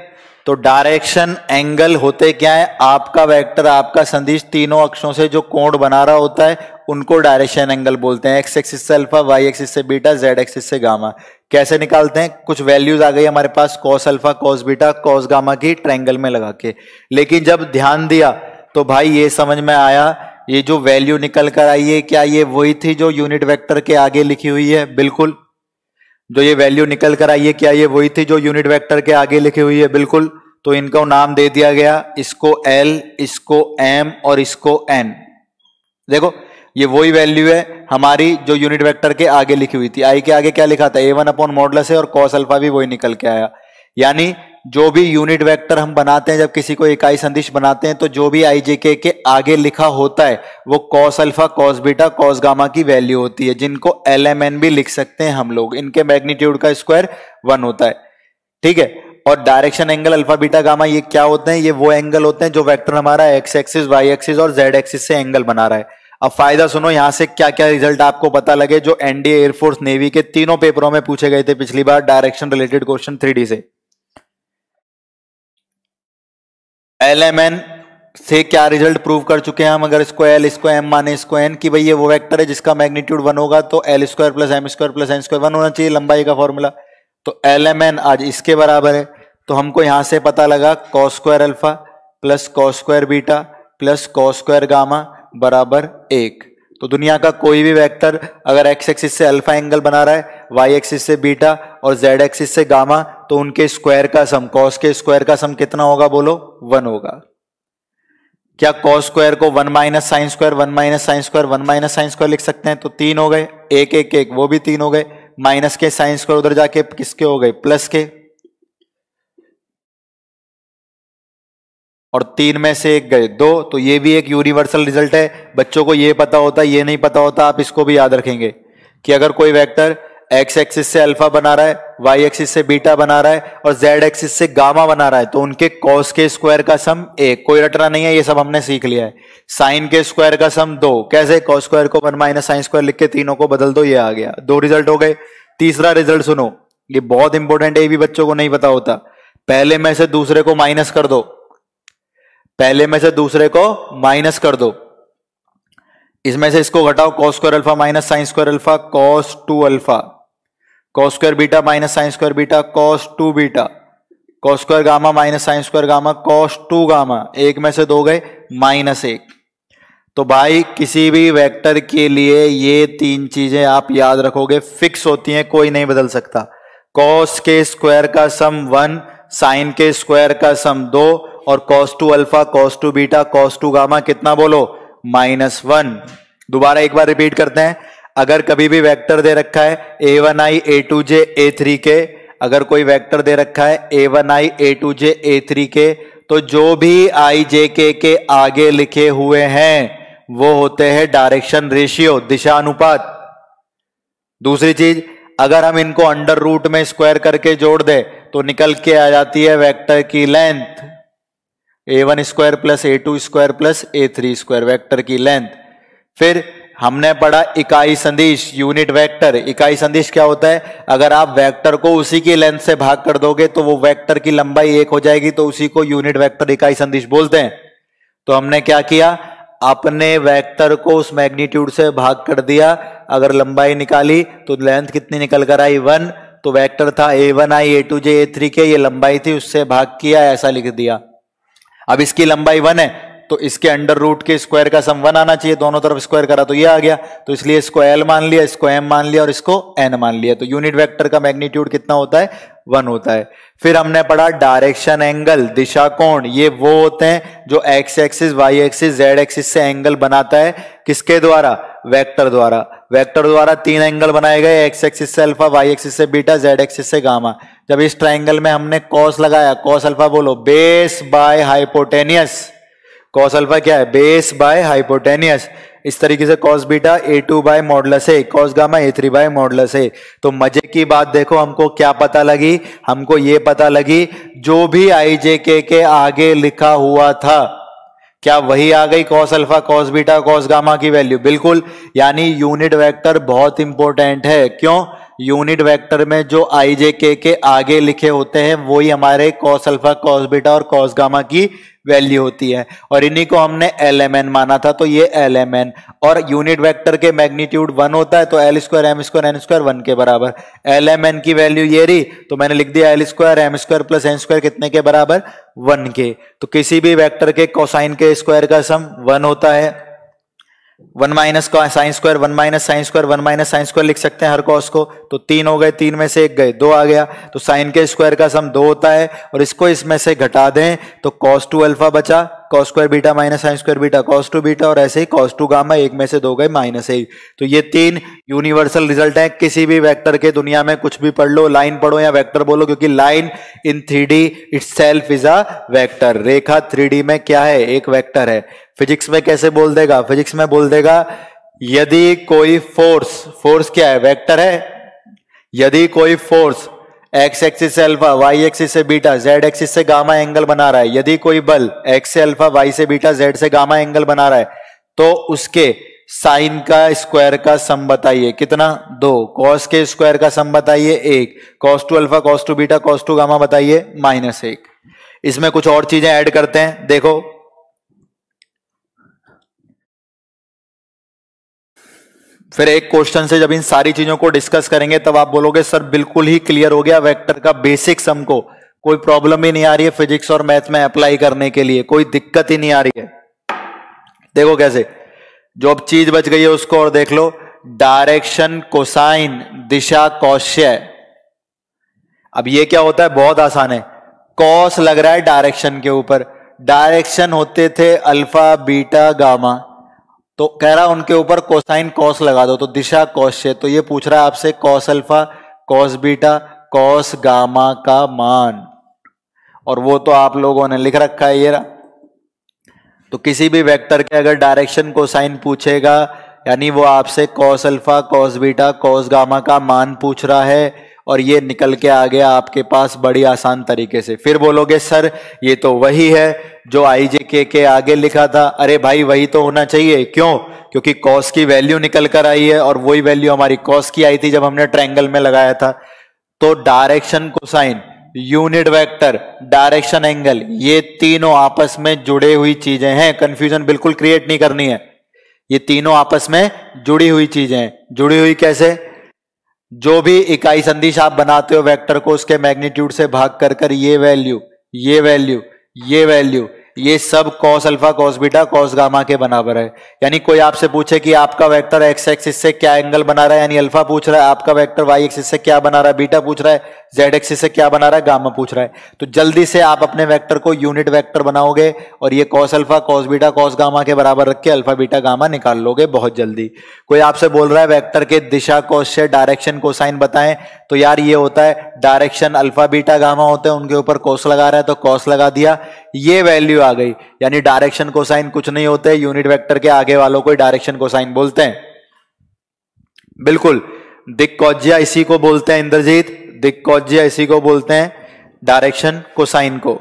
तो डायरेक्शन एंगल होते क्या है, आपका वेक्टर आपका सदिश तीनों अक्षों से जो कोण बना रहा होता है उनको डायरेक्शन एंगल बोलते हैं। एक्स एक्सिस से अल्फा, वाई एक्सिस से बीटा, जेड एक्सिस से गामा। कैसे निकालते हैं, कुछ वैल्यूज आ गई हमारे पास cos alpha cos beta cos gamma की ट्रायंगल में लगा के, लेकिन जब ध्यान दिया तो भाई ये समझ में आया ये जो वैल्यू निकल कर आई है क्या ये वही थी जो यूनिट वेक्टर के आगे लिखी हुई है? बिल्कुल। जो ये वैल्यू निकल कर आई है क्या ये वही थी जो यूनिट वेक्टर के आगे लिखी हुई है? बिल्कुल। तो इनका नाम दे दिया गया, इसको L, इसको M और इसको N। देखो ये वही वैल्यू है हमारी जो यूनिट वेक्टर के आगे लिखी हुई थी। I के आगे क्या लिखा था? A1 अपॉन मॉडुलस है, और कॉस अल्फा भी वही निकल के आया। यानी जो भी यूनिट वेक्टर हम बनाते हैं, जब किसी को इकाई सदिश बनाते हैं, तो जो भी IJK के आगे लिखा होता है वो cos alpha cos beta cos gamma की वैल्यू होती है, जिनको LMN भी लिख सकते हैं हम लोग। इनके मैग्नीट्यूड का स्क्वायर 1 होता है, ठीक है। और direction angle alpha beta gamma ये क्या होते हैं? ये वो एंगल होते हैं जो वेक्टर हमारा एक्स एक्सिस वाई एक्सिस और जेड एक्सिस से एंगल बना रहा है। अब फायदा सुनो, यहां से क्या क्या रिजल्ट आपको पता लगे जो NDA एयरफोर्स नेवी के तीनों पेपरों में पूछे गए थे पिछली बार, डायरेक्शन रिलेटेड क्वेश्चन 3D से। LMN से क्या रिजल्ट प्रूव कर चुके हैं हम? अगर इसको L इसको M माने इसको N की, भाई ये वो वेक्टर है जिसका मैग्नीट्यूड 1 होगा, तो L square plus M square plus N square 1 होना चाहिए, लंबाई का फॉर्मूला। तो LMN आज इसके बराबर है। तो हमको यहां से पता लगा cos square alpha plus cos square beta plus cos square gamma बराबर 1। तो दुनिया का कोई भी वेक्टर अगर एक्स एक्सिस से अल्फा एंगल बना रहा है, वाई एक्सिस से बीटा और जेड एक्सिस से गामा, तो उनके स्क्वायर का सम, कॉस के स्क्वायर का सम कितना होगा बोलो? 1 होगा। क्या कॉस स्क्वायर को 1 minus sine square 1 minus sine square 1 minus sine square लिख सकते हैं? तो 3 हो गए, एक एक एक वो भी 3 हो गए, माइनस के साइन स्क्वायर उधर जाके किसके हो गए? प्लस के। और 3 में से एक गए 2, तो ये भी एक यूनिवर्सल रिजल्ट है। बच्चों को ये पता होता है, ये नहीं पता होता, आप इसको भी याद रखेंगे कि अगर कोई वेक्टर एक्स एक्सिस से अल्फा बना रहा है, वाई एक्सिस से बीटा बना रहा है और जेड एक्सिस से गामा बना रहा है, तो उनके कॉस के स्क्वायर का सम 1। कोई रटना नहीं है, ये सब हमने सीख लिया है। साइन के स्क्वायर का सम 2, कैसे? कॉस स्क्वायर को 1 माइनस साइन स्क्वायर लिख के तीनों को बदल दो, ये आ गया। 2 रिजल्ट हो गए। तीसरा रिजल्ट सुनो, ये बहुत इंपॉर्टेंट है, ये भी बच्चों को नहीं पता होता। पहले में से दूसरे को माइनस कर दो, पहले में से दूसरे को माइनस कर दो, इसमें से इसको घटाओ, cos square alpha minus sine square alpha cos 2 alpha, cos square beta minus sine square beta cos 2 beta, cos square gamma minus sine square gamma cos 2 gamma. 1 में से 2 गए, माइनस 1। तो भाई किसी भी वेक्टर के लिए ये 3 चीजें आप याद रखोगे, फिक्स होती हैं, कोई नहीं बदल सकता। कॉस के स्क्वायर का सम 1, साइन के स्क्वायर का सम 2 और cos 2 alpha cos 2 beta cos 2 gamma कितना बोलो? -1। दोबारा एक बार रिपीट करते हैं, अगर कभी भी वेक्टर दे रखा है a1i a2j a3k, अगर कोई वेक्टर दे रखा है a1i a2j a3k, तो जो भी ijk के आगे लिखे हुए हैं वो होते हैं डायरेक्शन रेशियो, दिशा अनुपात। दूसरी चीज, अगर हम इनको अंडर रूट में स्क्वायर करके जोड़ दे तो निकल के आ जाती है वेक्टर की length, a1 square plus a2 square plus a3 square, vector की लेंथ। फिर हमने पढ़ा इकाई सदिश, यूनिट वेक्टर। इकाई सदिश क्या होता है? अगर आप वेक्टर को उसी की लेंथ से भाग कर दोगे तो वो वेक्टर की लंबाई 1 हो जाएगी, तो उसी को यूनिट वेक्टर इकाई सदिश बोलते हैं। तो हमने क्या किया, अपने वेक्टर को उस मैग्नीट्यूड से भाग कर दिया, अगर लंबाई निकाली तो लेंथ कितनी निकल कर आई? 1। तो वेक्टर था a1i a2j a3k, ये लंबाई थी, उससे भाग किया, ऐसा लिख दिया। अब इसकी लंबाई 1 है, तो इसके अंडर रूट के स्क्वायर का सम 1 आना चाहिए, दोनों तरफ स्क्वायर करा तो ये आ गया, तो इसलिए इसको L मान लिया, इसको M मान लिया और इसको N मान लिया। तो यूनिट वेक्टर का मैग्नीट्यूड कितना होता है, 1 होता है। फिर हमने पढ़ा डायरेक्शन एंगल, दिशा कोण, ये वो होते हैं जो x axis, y axis, z axis से एंगल बनाता है, किसके द्वारा, वेक्टर द्वारा। वेक्टर द्वारा 3 एंगल बनाए गए, x एक्सिस से अल्फा, y एक्सिस से बीटा, z एक्सिस से गामा। जब इस ट्राइंगल में हमने कॉस लगाया, कॉस अल्फा बोलो, base by hypotenuse. Cos alpha क्या है, बेस बाय हाइपोटेनियस। इस तरीके से cos beta a2 by modulus है, cos gamma a3 by modulus है। तो मजे की बात देखो, हमको क्या पता लगी, हमको ये पता लगी जो भी ijk के आगे लिखा हुआ था क्या वही आ गई, cos alpha, cos beta, cos gamma की वैल्यू, बिल्कुल। यानी यूनिट वेक्टर बहुत इंपॉर्टेंट है, क्यों, यूनिट वेक्टर में जो ijk के आगे लिखे होते हैं वही हमारे कॉस अल्फा, कॉस बीटा और कॉस गामा की वैल्यू होती है, और इन्हीं को हमने LMN माना था, तो ये LMN। और यूनिट वेक्टर के मैग्नीट्यूड 1 होता है, तो L square, M square, N square 1 के बराबर। LMN की वैल्यू ये रही, तो मैंने लिख दिया L square, M square plus N square कितने के बराबर, 1 के। तो किसी भी वेक्टर के कोसाइन के स्क्वायर का सम 1 होता है। 1 minus sine square, 1 minus sine square, 1 minus sine square लिख सकते हैं हर कॉस को, तो 3 हो गए, 3 में से 1 गए, 2 आ गया। तो साइन के स्क्वायर का सम 2 होता है, और इसको इसमें से घटा दें तो कॉस 2 अल्फा बचा, cos square beta minus sine square beta, cos 2 beta, और ऐसे ही कॉस 2 गामा, 1 में से 2 गए, माइनस 1। तो ये 3 यूनिवर्सल रिजल्ट है, किसी भी वेक्टर के, दुनिया में कुछ भी पढ़ लो, लाइन पढ़ो या वेक्टर बोलो, क्योंकि line in 3D itself is a vector. रेखा 3D में क्या है, एक वेक्टर है। फिजिक्स में कैसे बोल देगा, फिजिक्स में बोल देगा यदि कोई फोर्स, फोर्स क्या है, वेक्टर है, यदि कोई फोर्स एक्स एक्सिस से अल्फा, वाई एक्सिस से बीटा, जेड एक्सिस से गामा एंगल बना रहा है, यदि कोई बल एक्स से अल्फा, वाई से बीटा, जेड से गामा एंगल बना रहा है, तो उसके साइन का स्क्वायर का सम बताइए कितना, 2, कॉस के स्क्वायर का सम बताइए 1, cos 2 alpha, cos 2 beta, cos 2 gamma बताइए -1। इसमें कुछ और चीजें ऐड करते हैं, देखो फिर एक क्वेश्चन से जब इन सारी चीजों को डिस्कस करेंगे तब आप बोलोगे सर बिल्कुल ही क्लियर हो गया, वेक्टर का बेसिक सम को कोई प्रॉब्लम ही नहीं आ रही है, फिजिक्स और मैथ में अप्लाई करने के लिए कोई दिक्कत ही नहीं आ रही है। देखो कैसे, जो अब चीज बच गई है उसको और देख लो, डायरेक्शन कोसाइन, दिशा कॉश्य। अब ये क्या होता है, बहुत आसान है, कॉस लग रहा है डायरेक्शन के ऊपर, डायरेक्शन होते थे अल्फा बीटा गामा, तो कह रहा उनके ऊपर कोसाइन कॉस लगा दो, तो दिशा कॉस है। तो ये पूछ रहा है आपसे cos alpha, cos beta, cos gamma का मान, और वो तो आप लोगों ने लिख रखा है ये रहा। तो किसी भी वेक्टर के अगर डायरेक्शन कोसाइन पूछेगा, यानी वो आपसे cos alpha, cos beta, cos gamma का मान पूछ रहा है, और ये निकल के आ गया आपके पास बड़ी आसान तरीके से। फिर बोलोगे सर ये तो वही है जो ijk के आगे लिखा था, अरे भाई वही तो होना चाहिए, क्यों, क्योंकि कॉस की वैल्यू निकल कर आई है, और वही वैल्यू हमारी कॉस की आई थी जब हमने ट्रायंगल में लगाया था। तो direction cosine, unit vector, direction angle, ये तीनों आपस में जुड़े हुई चीजें हैं, कंफ्यूजन बिल्कुल क्रिएट नहीं करनी है, ये तीनों आपस में जुड़ी हुई चीजें हैं। जुड़ी हुई कैसे, जो भी इकाई सदिश आप बनाते हो वेक्टर को, उसके मैग्नीट्यूड से भाग कर ये वैल्यू, ये वैल्यू, ये वैल्यू, ये सब cos alpha, cos beta, cos gamma के बराबर है। यानी कोई आपसे पूछे कि आपका वेक्टर एक्स एक्सिस से क्या एंगल बना रहा है, यानी अल्फा पूछ रहा है, आपका वेक्टर वाई एक्सिस से क्या बना रहा है, बीटा पूछ रहा है, जेड एक्सिस से क्या बना रहा है, गामा पूछ रहा है, तो जल्दी से आप अपने वेक्टर को यूनिट वेक्टर बनाओगे और ये cos alpha, cos beta, cos gamma के बराबर रख के अल्फा बीटा गामा निकाल लोगे बहुत जल्दी। कोई आपसे बोल रहा है वेक्टर के दिशा कोश से डायरेक्शन कोसाइन बताएं, तो यार ये होता है डायरेक्शन अल्फा बीटा गामा होते हैं, उनके ऊपर कॉस लगा रहा है तो कॉस लगा दिया, ये वैल्यू आ गई। यानी डायरेक्शन कोसाइन कुछ नहीं होते, यूनिट वेक्टर के आगे वालों को डायरेक्शन कोसाइन बोलते हैं, बिल्कुल। दिक्कौज्या इसी को बोलते हैं, इंद्रजीत दिक्कौज्या इसी को बोलते हैं, डायरेक्शन कोसाइन को।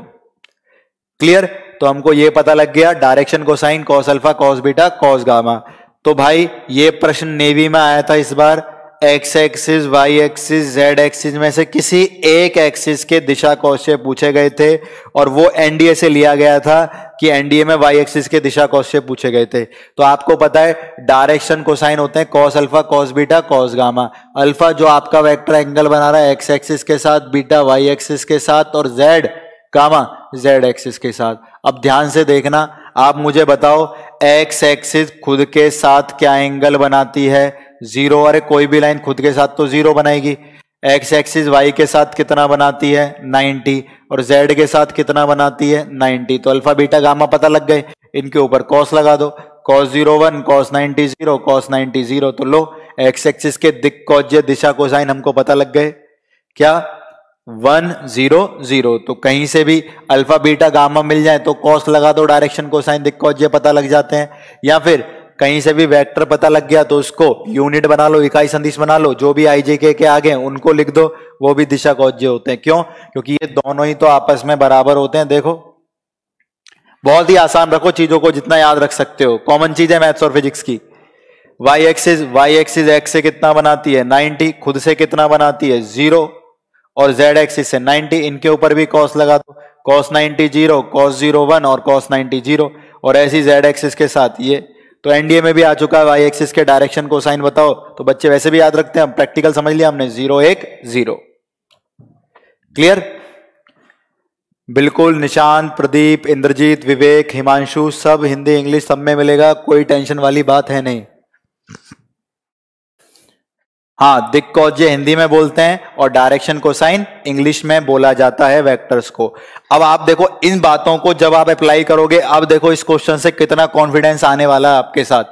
क्लियर, तो हमको ये पता लग गया direction cosine, cos alpha, cos beta, cos gamma. तो भाई ये प्रश्न नेवी में आया था इस बार, x axis, Y axis, Z axis में से किसी एक एक्सिस के दिशा कोशे पूछे गए थे, और वो एनडीए से लिया गया था कि एनडीए में वाई एक्सिस के दिशा कोशे पूछे गए थे। तो आपको पता है डायरेक्शन कोसाइन होते हैं cos alpha, cos beta, cos gamma. Alpha जो आपका वेक्टर एंगल बना रहा है एक्स एक्सिस के साथ, बीटा वाई एक्सिस के साथ, और जेड गामा जेड एक्सिस के साथ। अब ध्यान से देखना, आप मुझे बताओ एक्स एक्सिस खुद के साथ क्या एंगल बनाती है, जीरो। अरे कोई भी लाइन खुद के साथ तो जीरो बनाएगी। एक्स एक्सिस वाई के साथ कितना बनाती है 90 और जेड के साथ कितना बनाती है 90। तो अल्फा बीटा गामा पता लग गए, इनके ऊपर कॉस लगा दो, cos 01, cos 90 zero, cos 90 zero. तो लो एक्स एक्सिस के दिक्कोज्य दिशा कोसाइन हमको पता लग गए क्या 1 0 0। तो कहीं से भी अल्फा बीटा गामा मिल जाए तो कॉस लगा दो, डायरेक्शन कोसाइन दिक्कोज्य पता लग जाते हैं। या फिर कहीं से भी वेक्टर पता लग गया तो उसको यूनिट बना लो, इकाई सदिश बना लो, जो भी आईजेके के आगे उनको लिख दो, वो भी दिशा कोज्य होते हैं। क्यों? क्योंकि ये दोनों ही तो आपस में बराबर होते हैं। देखो बहुत ही आसान रखो चीजों को, जितना याद रख सकते हो, कॉमन चीज है मैथ्स और फिजिक्स की। वाई एक्सिस एक्स से कितना बनाती है 90, खुद से कितना बनाती है 0 और जेड एक्सिस से 90, इनके ऊपर भी कॉस लगा दो, कॉस 90 जीरो, कॉस 01 और कॉस 90 जीरो। और ऐसी जेड एक्सिस के साथ ये तो एनडीए में भी आ चुका है। वाई एक्सिस के डायरेक्शन कोसाइन बताओ, तो बच्चे वैसे भी याद रखते हैं, प्रैक्टिकल समझ लिया हमने 0 1 0। क्लियर? बिल्कुल निशांत, प्रदीप, इंद्रजीत, विवेक, हिमांशु, सब हिंदी इंग्लिश सब में मिलेगा, कोई टेंशन वाली बात है नहीं। हाँ, दिक्कोज्य हिंदी में बोलते हैं और डायरेक्शन कोसाइन इंग्लिश में बोला जाता है वेक्टर्स को। अब आप देखो इन बातों को जब आप अप्लाई करोगे, अब देखो इस क्वेश्चन से कितना कॉन्फिडेंस आने वाला है आपके साथ।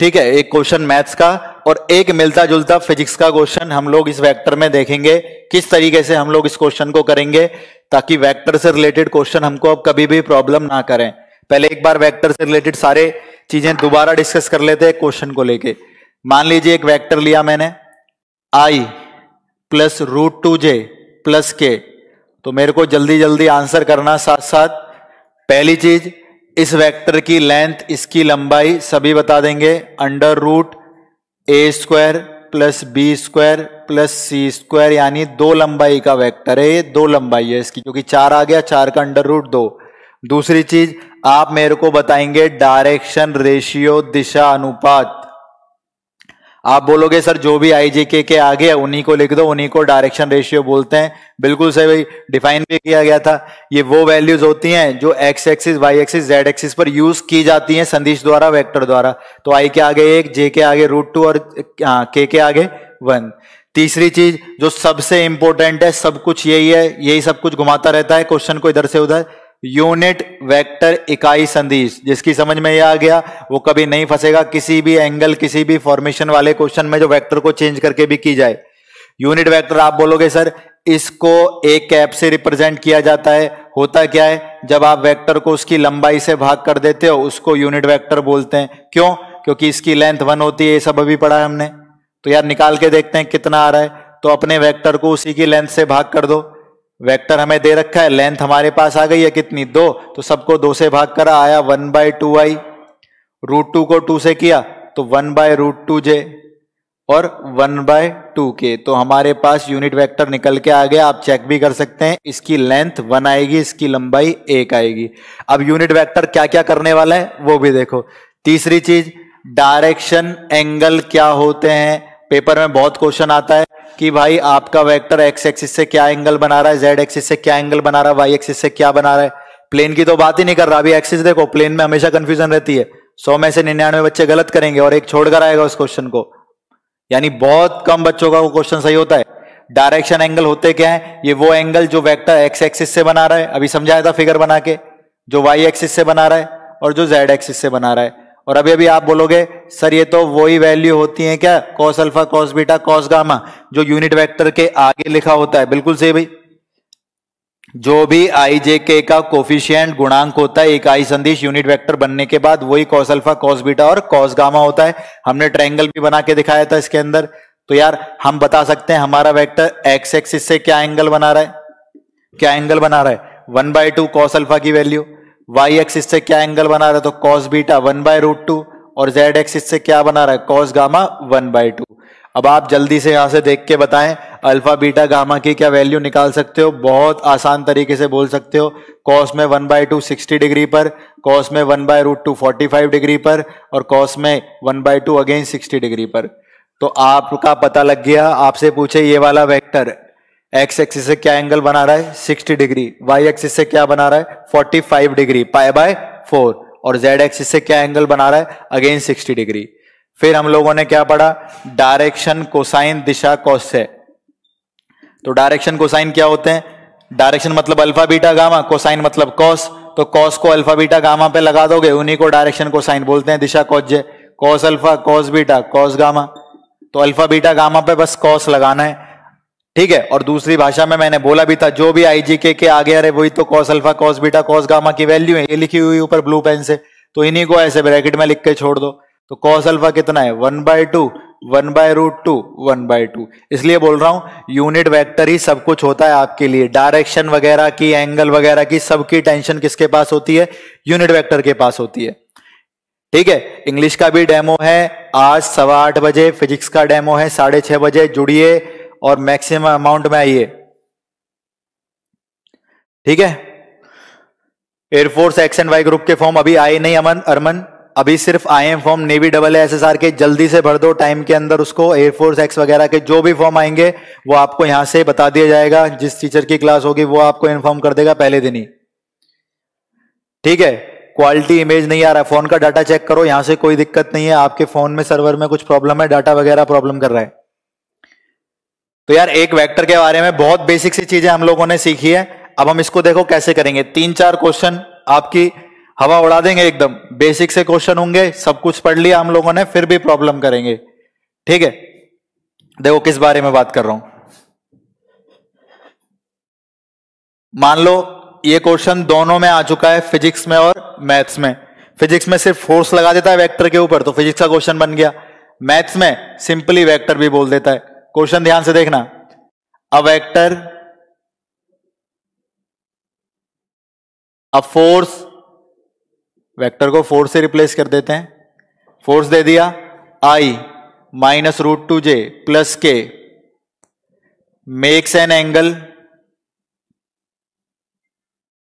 ठीक है, एक क्वेश्चन मैथ्स का और एक मिलता जुलता फिजिक्स का क्वेश्चन हम लोग इस वेक्टर में देखेंगे, किस तरीके से हम लोग इस क्वेश्चन को करेंगे, ताकि वेक्टर से रिलेटेड क्वेश्चन हमको अब कभी भी प्रॉब्लम ना करें। पहले एक बार वेक्टर से रिलेटेड सारे चीजें दोबारा डिस्कस कर लेते हैं क्वेश्चन को लेके। मान लीजिए एक वेक्टर लिया मैंने i plus root 2j plus k. तो मेरे को जल्दी जल्दी आंसर करना साथ साथ। पहली चीज, इस वेक्टर की लेंथ, इसकी लंबाई सभी बता देंगे, अंडर रूट ए square plus B square plus सी स्क्वायर, यानी दो लंबाई का वेक्टर है ये, दो लंबाई है इसकी, क्योंकि 4 आ गया, 4 का अंडर रूट 2। दूसरी चीज, आप मेरे को बताएंगे डायरेक्शन रेशियो, दिशा अनुपात। आप बोलोगे सर जो भी आईजेके के आगे है उन्हीं को लिख दो, उन्हीं को डायरेक्शन रेशियो बोलते हैं। बिल्कुल सही भाई, डिफाइन भी किया गया था। ये वो वैल्यूज होती हैं जो x axis, Y axis, Z axis पर यूज की जाती हैं संदिश द्वारा, वेक्टर द्वारा। तो आई के आगे 1, जे के आगे √2 और के आगे 1। तीसरी चीज जो सबसे इंपॉर्टेंट है, सब कुछ यही है, यही सब कुछ घुमाता रहता है क्वेश्चन को इधर से उधर, यूनिट वेक्टर इकाई संदिश। जिसकी समझ में यह आ गया वो कभी नहीं फंसेगा किसी भी एंगल, किसी भी फॉर्मेशन वाले क्वेश्चन में, जो वेक्टर को चेंज करके भी की जाए। यूनिट वेक्टर, आप बोलोगे सर इसको ए कैप से रिप्रेजेंट किया जाता है। होता क्या है, जब आप वेक्टर को उसकी लंबाई से भाग कर देते हो उसको यूनिट वेक्टर बोलते हैं। क्यों? क्योंकि इसकी लेंथ 1 होती है, ये सब अभी पढ़ा है हमने। तो यार निकाल के देखते हैं कितना आ रहा है। तो अपने वेक्टर को उसी की लेंथ से भाग कर दो, वेक्टर हमें दे रखा है, लेंथ हमारे पास आ गई है कितनी 2, तो सबको 2 से भाग करा, आया 1/2i। √2 को 2 से किया तो 1/√2j और 1/2k। तो हमारे पास यूनिट वेक्टर निकल के आ गया। आप चेक भी कर सकते हैं, इसकी लेंथ 1 आएगी, इसकी लंबाई 1 आएगी। अब यूनिट वेक्टर क्या क्या करने वाला है वो भी देखो। तीसरी चीज, डायरेक्शन एंगल क्या होते हैं। पेपर में बहुत क्वेश्चन आता है कि भाई आपका वेक्टर एक्स एक्सिस से क्या एंगल बना रहा है, जेड एक्सिस से क्या एंगल बना रहा है, वाई एक्सिस से क्या बना रहा है। प्लेन की तो बात ही नहीं कर रहा अभी, एक्सिस देखो, प्लेन में हमेशा कंफ्यूजन रहती है, 100 में से 99 बच्चे गलत करेंगे और एक छोड़कर आएगा उस क्वेश्चन को, यानी बहुत कम बच्चों का वो क्वेश्चन सही होता है। डायरेक्शन एंगल होते क्या है, ये वो एंगल जो वेक्टर एक्स एक्सिस से बना रहा है, अभी समझाया था फिगर बना के, जो वाई एक्सिस से बना रहा है और जो जेड एक्सिस से बना रहा है। और अभी अभी आप बोलोगे सर ये तो वही वैल्यू होती है क्या, cos alpha, cos beta, cos gamma, जो यूनिट वेक्टर के आगे लिखा होता है। बिल्कुल सही भाई, जो भी आई जे के का कोफिशिएंट, गुणांक होता है इकाई संदिश यूनिट वेक्टर बनने के बाद, वही कॉस अल्फा, कॉस बीटा और कॉस गामा होता है। हमने ट्रायंगल भी बना के दिखाया था इसके अंदर। तो यार हम बता सकते हैं हमारा वेक्टर एक्स एक्सिस से क्या एंगल बना रहा है, क्या एंगल बना रहा है 1/2 कॉस अल्फा की वैल्यू, वाई एक्सिस से क्या एंगल बना रहा है तो कॉस बीटा 1/√2 और जेड एक्सिस से क्या बना रहा है कॉस गामा 1/2। अब आप जल्दी से यहां से देख के बताएं अल्फा बीटा गामा की क्या वैल्यू निकाल सकते हो। बहुत आसान तरीके से बोल सकते हो, कॉस में 1/2 60 डिग्री पर, कॉस में 1/√2 45 डिग्री पर और कॉस में 1/2 अगेन 60 डिग्री पर। तो आपका पता लग गया। आपसे पूछे ये वाला वेक्टर एक्स एक्सिस से क्या एंगल बना रहा है 60 डिग्री, वाई एक्सिस से क्या बना रहा है 45 डिग्री, π/4, और जेड एक्सिस से क्या एंगल बना रहा है, अगेन 60 डिग्री। फिर हम लोगों ने क्या पढ़ा, डायरेक्शन कोसाइन, दिशा कॉस से। तो डायरेक्शन कोसाइन क्या होते हैं, डायरेक्शन मतलब अल्फा बीटा गामा, कोसाइन मतलब कॉस, तो कॉस को अल्फा बीटा गामा पे लगा दोगे उन्हीं को डायरेक्शन कोसाइन बोलते हैं, दिशा कॉस जे, cos alpha cos beta cos gamma. तो अल्फा बीटा गामा पे बस कॉस लगाना है, ठीक है। और दूसरी भाषा में मैंने बोला भी था जो भी आईजीके के आगे आ रहे वही तो cos alpha cos beta cos gamma की वैल्यू है, ये लिखी हुई ऊपर ब्लू पेन से, तो इन्हीं को ऐसे ब्रैकेट में लिख के छोड़ दो। तो कॉस अल्फा कितना है 1/2, 1/√2, 1/2। इसलिए बोल रहा हूं यूनिट वेक्टर ही सब कुछ होता है आपके लिए, डायरेक्शन वगैरह की, एंगल वगैरह की, सबकी टेंशन किसके पास होती है, यूनिट वेक्टर के पास होती है, ठीक है। इंग्लिश का भी डेमो है आज 8:15 बजे, फिजिक्स का डेमो है 6:30 बजे, जुड़िए और मैक्सिमम अमाउंट में आइए, ठीक है। Air force X and Y group के फॉर्म अभी आए नहीं अमन अरमन, अभी सिर्फ I am form navy AA SSR के, जल्दी से भर दो टाइम के अंदर उसको। एयरफोर्स X वगैरह के जो भी फॉर्म आएंगे वो आपको यहां से बता दिया जाएगा, जिस टीचर की क्लास होगी वो आपको इन्फॉर्म कर देगा पहले दिन ही, ठीक है। क्वालिटी इमेज नहीं आ रहा, फोन का डाटा चेक करो, यहां से कोई दिक्कत नहीं है, आपके फोन में सर्वर में कुछ प्रॉब्लम है, डाटा वगैरह प्रॉब्लम कर रहा है। तो यार एक वेक्टर के बारे में बहुत बेसिक सी चीजें हम लोगों ने सीखी है। अब हम इसको देखो कैसे करेंगे, 3-4 क्वेश्चन आपकी हवा उड़ा देंगे, एकदम बेसिक से क्वेश्चन होंगे, सब कुछ पढ़ लिया हम लोगों ने फिर भी प्रॉब्लम करेंगे, ठीक है। देखो किस बारे में बात कर रहा हूं, मान लो ये क्वेश्चन दोनों में आ चुका है, फिजिक्स में और मैथ्स में। फिजिक्स में सिर्फ फोर्स लगा देता है वेक्टर के ऊपर, तो फिजिक्स का क्वेश्चन बन गया। मैथ्स में सिंपली वेक्टर भी बोल देता है। क्वेश्चन ध्यान से देखना, a vector, a force, vector को फोर्स से रिप्लेस कर देते हैं, फोर्स दे दिया I - √2j + k makes an angle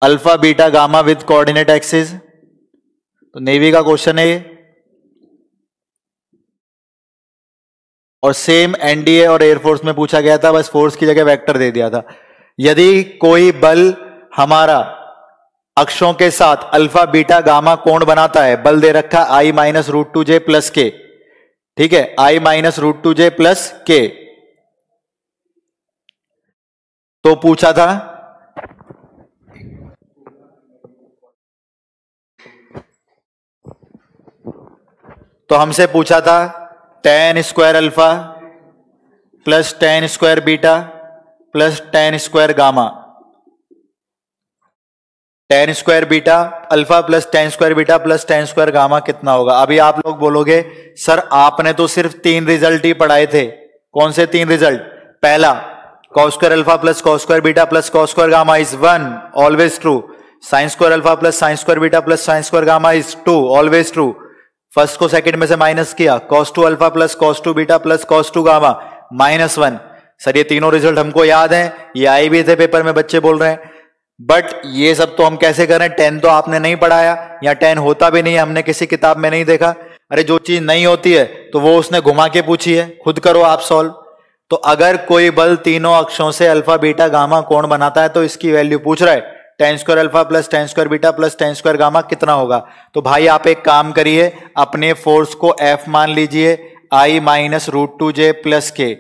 alpha beta gamma with coordinate axis. तो नेवी का क्वेश्चन है ये, और सेम NDA और एयरफोर्स में पूछा गया था, बस फोर्स की जगह वेक्टर दे दिया था। यदि कोई बल हमारा अक्षों के साथ अल्फा बीटा गामा कोण बनाता है, बल दे रखा I - √2j + k, ठीक है, I - √2j + k। तो पूछा था tan square alpha plus tan square beta plus tan square gamma, tan square beta alpha plus tan square beta plus tan square gamma कितना होगा। अभी आप लोग बोलोगे सर आपने तो सिर्फ 3 रिजल्ट ही पढ़ाए थे। कौन से 3 रिजल्ट? पहला cos square alpha plus cos square beta plus cos square gamma is 1, always true. sin square alpha plus sin square beta plus sin square gamma is 2, always true. First को second में से minus किया, cos 2 alpha plus cos 2 beta plus cos 2 gamma -1। Sir ये तीनों result हमको याद हैं, ये आए भी थे पेपर में, बच्चे बोल रहे हैं, बट ये सब तो हम कैसे करें, 10 तो आपने नहीं पढ़ाया या 10 होता भी नहीं है, हमने किसी किताब में नहीं देखा। अरे जो चीज नहीं होती है तो वो उसने घुमा के पूछी है, खुद करो आप सॉल्व। तो अगर कोई बल तीनों अक्षों से अल्फा बीटा गामा कोण बनाता है तो इसकी वैल्यू पूछ रहा है, tan square alpha plus tan square beta plus tan square gamma कितना होगा। तो भाई आप एक काम करिए, अपने फोर्स को F मान लीजिए, I - √2j + k।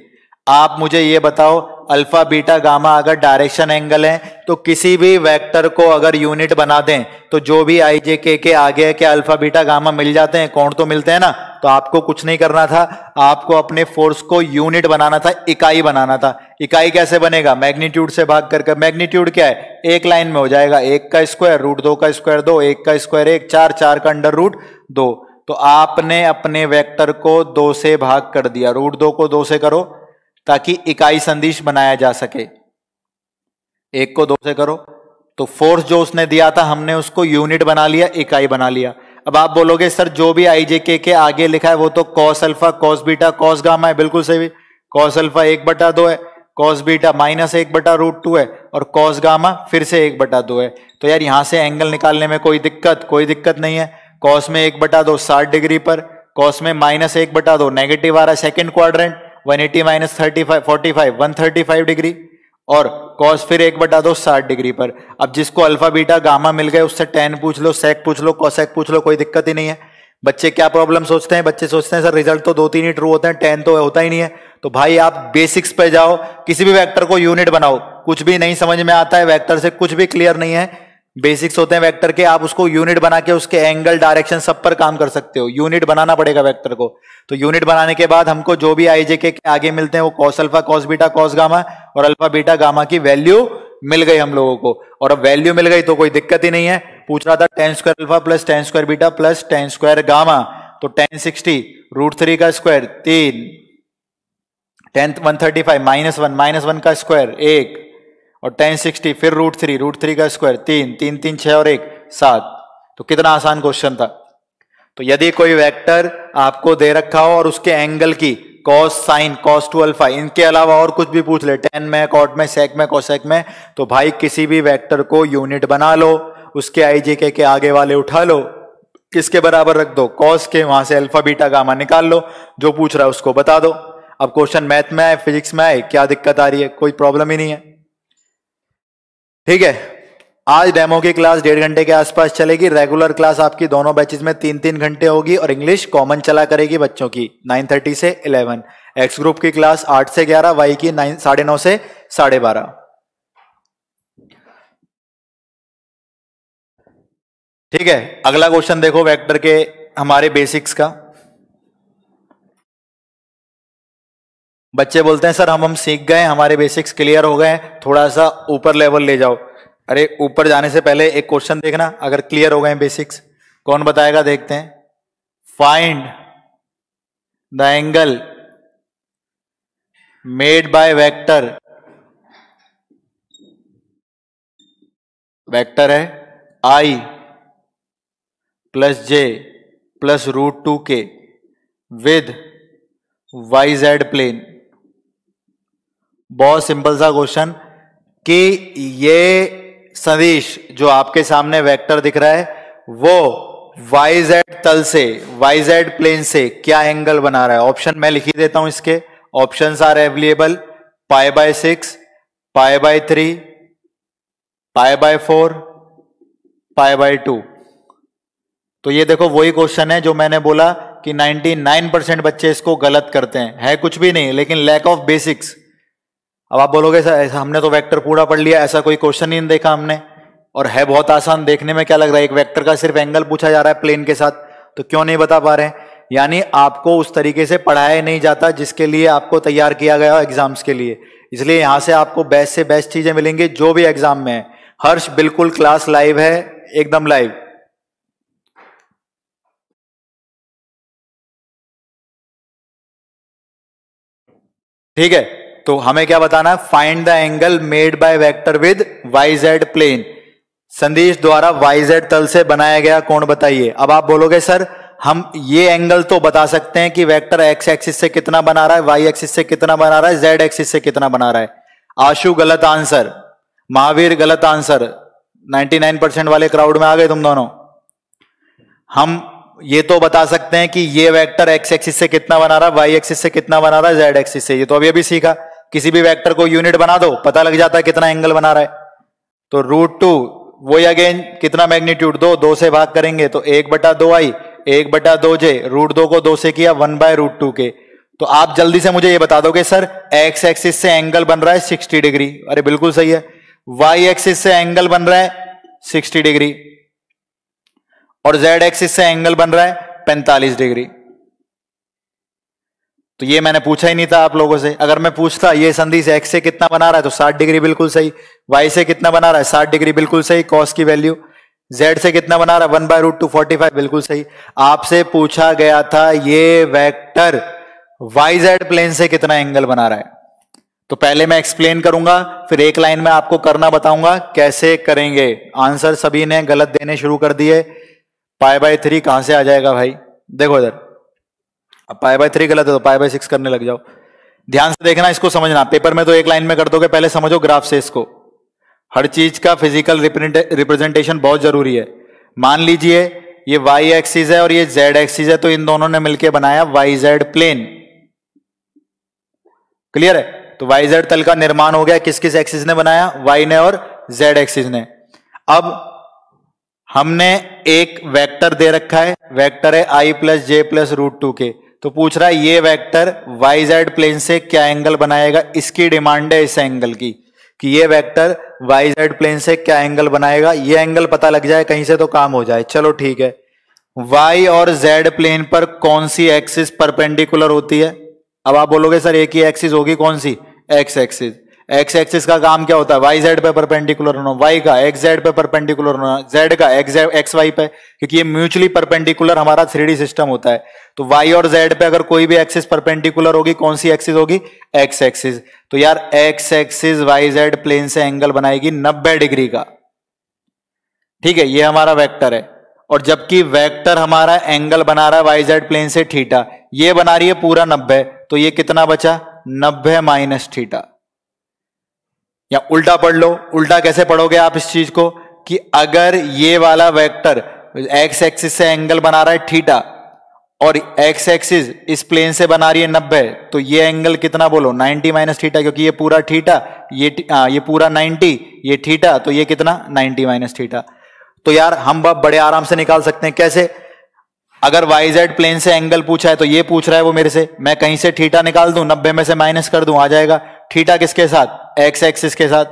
आप मुझे ये बताओ अल्फा बीटा गामा अगर डायरेक्शन एंगल है तो किसी भी वेक्टर को अगर यूनिट बना दें तो जो भी IJK के आगे है क्या अल्फा बीटा गामा मिल जाते हैं, कोण तो मिलते हैं ना। तो आपको कुछ नहीं करना था, आपको अपने फोर्स को यूनिट बनाना था, इकाई बनाना था। इकाई कैसे बनेगा, मैग्नीट्यूड से भाग करके। मैग्नीट्यूड क्या है, एक लाइन में हो जाएगा, 1 का स्क्वायर √2 का स्क्वायर 2, 1 का स्क्वायर 1, 4 4 का अंडर रूट 2। तो आपने अपने वेक्टर को 2 से भाग कर दिया, √2 को 2 से करो ताकि इकाई संदेश बनाया जा सके, 1 को 2 से करो। तो फोर्स जो उसने दिया था हमने उसको यूनिट बना लिया, इकाई बना लिया। अब आप बोलोगे सर जो भी IJK के आगे लिखा है वो तो cos alpha cos beta cos gamma है, बिल्कुल सही। cos अल्फा 1/2 है, cos बीटा -1/√2 है और cos गामा फिर से 1/2 है। तो यार यहां से एंगल निकालने में कोई दिक्कत नहीं है। cos में 1/2 60 डिग्री पर, cos में -1/2 नेगेटिव आ रहा है, सेकेंड क्वाड्रेंट 180 - 35 45 135 डिग्री, और कॉस फिर 1 बटा दो 60 डिग्री पर। अब जिसको अल्फा बीटा गामा मिल गए उससे टेन पूछ लो, सेक पूछ लो, कॉसेक पूछ लो, कोई दिक्कत ही नहीं है। बच्चे क्या प्रॉब्लम सोचते हैं, बच्चे सोचते हैं सर रिजल्ट तो 2-3 ही ट्रू होते हैं, 10 तो होता ही नहीं है। तो भाई आप बेसिक्स पे जाओ, किसी भी वेक्टर को यूनिट बनाओ। कुछ भी नहीं समझ में आता है वेक्टर से, कुछ भी क्लियर नहीं है, बेसिक्स होते हैं वेक्टर के, आप उसको यूनिट बना के उसके एंगल डायरेक्शन सब पर काम कर सकते हो। यूनिट बनाना पड़ेगा वेक्टर को। तो यूनिट बनाने के बाद हमको जो भी आईजे के आगे मिलते हैं वो cos alpha cos beta cos gamma और अल्फा बीटा गामा की वैल्यू मिल गई हम लोगों को। और अब वैल्यू मिल गई तो कोई दिक्कत ही नहीं है। पूछ रहा था tan square alpha plus tan square beta plus tan square gamma, तो 1060 रूट 3 का स्क्वायर 3, 10 135 माइनस वन का स्क्वायर 1 और 1060 फिर रूट 3 का स्क्वायर 3 3 3 6 और 1 7। तो कितना आसान क्वेश्चन था। तो यदि कोई वेक्टर आपको दे रखा हो और उसके एंगल की cos sine cos two alpha इनके अलावा और कुछ भी पूछ ले, टेन में कॉट में सेक में कोसेक में, तो भाई किसी भी वेक्टर को यूनिट बना लो, उसके आईजेके के आगे वाले उठा लो, किसके बराबर रख दो कॉस के, वहां से अल्फा बीटा गामा निकाल लो, जो पूछ रहा है उसको बता दो। अब क्वेश्चन मैथ में आए फिजिक्स में आए, क्या दिक्कत आ रही है, कोई प्रॉब्लम ही नहीं है। ठीक है, आज डेमो की क्लास 1.5 घंटे के आसपास चलेगी। रेगुलर क्लास आपकी दोनों बैचेस में 3-3 घंटे होगी और इंग्लिश कॉमन चला करेगी बच्चों की 9:30 से 11। एक्स ग्रुप की क्लास 8 से 11, वाई की 9 साढ़े 9 से साढ़े 12। ठीक है, अगला क्वेश्चन देखो वेक्टर के हमारे बेसिक्स का। बच्चे बोलते हैं सर हम सीख गए, हमारे बेसिक्स क्लियर हो गए, थोड़ा सा ऊपर लेवल ले जाओ। अरे ऊपर जाने से पहले एक क्वेश्चन देखना, अगर क्लियर हो गए बेसिक्स कौन बताएगा, देखते हैं। Find the angle made by vector, vector है i plus j plus √2k with yz plane. बहुत सिंपल सा क्वेश्चन कि ये सदिश जो आपके सामने वेक्टर दिख रहा है वो yz तल से yz प्लेन से क्या एंगल बना रहा है। ऑप्शन मैं लिख ही देता हूं, इसके ऑप्शंस आर अवेलेबल π/6, π/3, π/4, π/2। तो ये देखो वही क्वेश्चन है जो मैंने बोला कि 99% बच्चे इसको गलत करते हैं, है कुछ भी नहीं लेकिन लैक ऑफ बेसिक्स। अब आप बोलोगे सर हमने तो वेक्टर पूरा पढ़ लिया, ऐसा कोई क्वेश्चन ही नहीं देखा हमने, और है बहुत आसान। देखने में क्या लग रहा है, एक वेक्टर का सिर्फ एंगल पूछा जा रहा है प्लेन के साथ, तो क्यों नहीं बता पा रहे हैं। यानी आपको उस तरीके से पढ़ाया नहीं जाता जिसके लिए आपको तैयार किया गया एग्जाम्स के लिए। इसलिए यहाँ से आपको बेस्ट से बेस्ट चीजें मिलेंगी जो भी एग्जाम में है। हर्ष बिल्कुल क्लास लाइव है, एकदम लाइव। ठीक है, तो हमें क्या बताना है, find the angle made by vector with yz plane, संदेश द्वारा yz तल से बनाया गया कोण बताइए। अब आप बोलोगे सर हम ये एंगल तो बता सकते हैं कि वेक्टर x एक्सिस से कितना बना रहा है, y एक्सिस से कितना बना रहा है, z एक्सिस से कितना बना रहा है। आशु गलत आंसर, महावीर गलत आंसर, 99% वाले क्राउड में आ गए तुम दोनों। हम ये तो बता सकते हैं कि ये वेक्टर x एक्सिस से कितना बना रहा है, y एक्सिस से कितना बना रहा है, z एक्सिस से। ये तो अभी अभी सीखा, किसी भी वेक्टर को यूनिट बना दो पता लग जाता है कितना एंगल बना रहा है। तो √2 वही अगेन, कितना मैग्नीट्यूड, 2 से भाग करेंगे तो 1/2i 1/2j, √2 को 2 से किया 1/√2k। तो आप जल्दी से मुझे ये बता दोगे सर x एक्सिस से एंगल बन रहा है 60 डिग्री, अरे बिल्कुल सही है। y एक्सिस से एंगल बन रहा है 60 डिग्री और z एक्सिस से एंगल बन रहा है 45 डिग्री। तो ये मैंने पूछा ही नहीं था आप लोगों से। अगर मैं पूछता ये संधि से x से कितना बना रहा है तो 60 डिग्री बिल्कुल सही, y से कितना बना रहा है 60 डिग्री बिल्कुल सही, cos की वैल्यू, z से कितना बना रहा है 1/√245 बिल्कुल सही। आपसे पूछा गया था ये वेक्टर yz प्लेन से कितना एंगल बना रहा है। तो पहले मैं एक्सप्लेन करूंगा, फिर एक लाइन में आपको करना बताऊंगा कैसे करेंगे। आंसर सभी ने गलत देने शुरू कर दिए। π/3 कहां से आ जाएगा भाई, देखो इधर, अब π/3 गलत है तो π/6 करने लग जाओ। ध्यान से देखना, इसको समझना, पेपर में तो एक लाइन में कर दोगे, पहले समझो ग्राफ से इसको। हर चीज का फिजिकल रिप्रेजेंटेशन बहुत जरूरी है। मान लीजिए ये y एक्सिस है और ये z एक्सिस है, तो इन दोनों ने मिलकर बनाया yz प्लेन, क्लियर है। तो वाई जेड तल का निर्माण हो गया। किस किस एक्सिस ने बनाया? वाई ने और जेड एक्सिस ने। अब हमने एक वेक्टर दे रखा है, वेक्टर है i plus j plus root two k. तो पूछ रहा है ये वेक्टर वाई जेड प्लेन से क्या एंगल बनाएगा, इसकी डिमांड है इस एंगल की कि ये वेक्टर वाई जेड प्लेन से क्या एंगल बनाएगा। ये एंगल पता लग जाए कहीं से तो काम हो जाए। चलो ठीक है, वाई और जेड प्लेन पर कौन सी एक्सिस परपेंडिकुलर होती है? अब आप बोलोगे सर एक ही एक्सिस होगी, कौन सी? X axis. एक्स एक्सिस का काम क्या होता है? वाई जेड पे परपेंडिकुलर होना, वाई का एक्स जेड पे परपेंडिकुलर होना, जेड का एक्स वाई पे, क्योंकि ये म्यूचुअली परपेंडिकुलर हमारा 3D सिस्टम होता है। तो वाई और जेड पे अगर कोई भी एक्सिस परपेंडिकुलर होगी, कौन सी एक्सिस होगी? X axis. तो यार x axis y Z plane से एंगल बनाएगी 90 डिग्री का। ठीक है, ये हमारा वेक्टर है। और जबकि वेक्टर हमारा एंगल बना रहा है वाई जेड प्लेन से थीटा, ये बना रही है पूरा 90। तो ये कितना बचा? 90 माइनस थीटा। या उल्टा पढ़ लो। उल्टा कैसे पढ़ोगे आप इस चीज को कि अगर ये वाला वेक्टर एक्स एक्सिस से एंगल बना रहा है थीटा और एक्स एक्सिस इस प्लेन से बना रही है 90, तो ये एंगल कितना बोलो? 90 माइनस थीटा, क्योंकि ये पूरा थीटा, ये पूरा 90, ये थीटा, तो ये कितना? 90 माइनस थीटा। तो यार हम बड़े आराम से निकाल सकते हैं। कैसे? अगर वाई जेड प्लेन से एंगल पूछा है तो ये पूछ रहा है वो मेरे से, मैं कहीं से थीटा निकाल दूं, 90 में से माइनस कर दूं, आ जाएगा। थीटा किसके साथ? एक्स एक्सिस के साथ।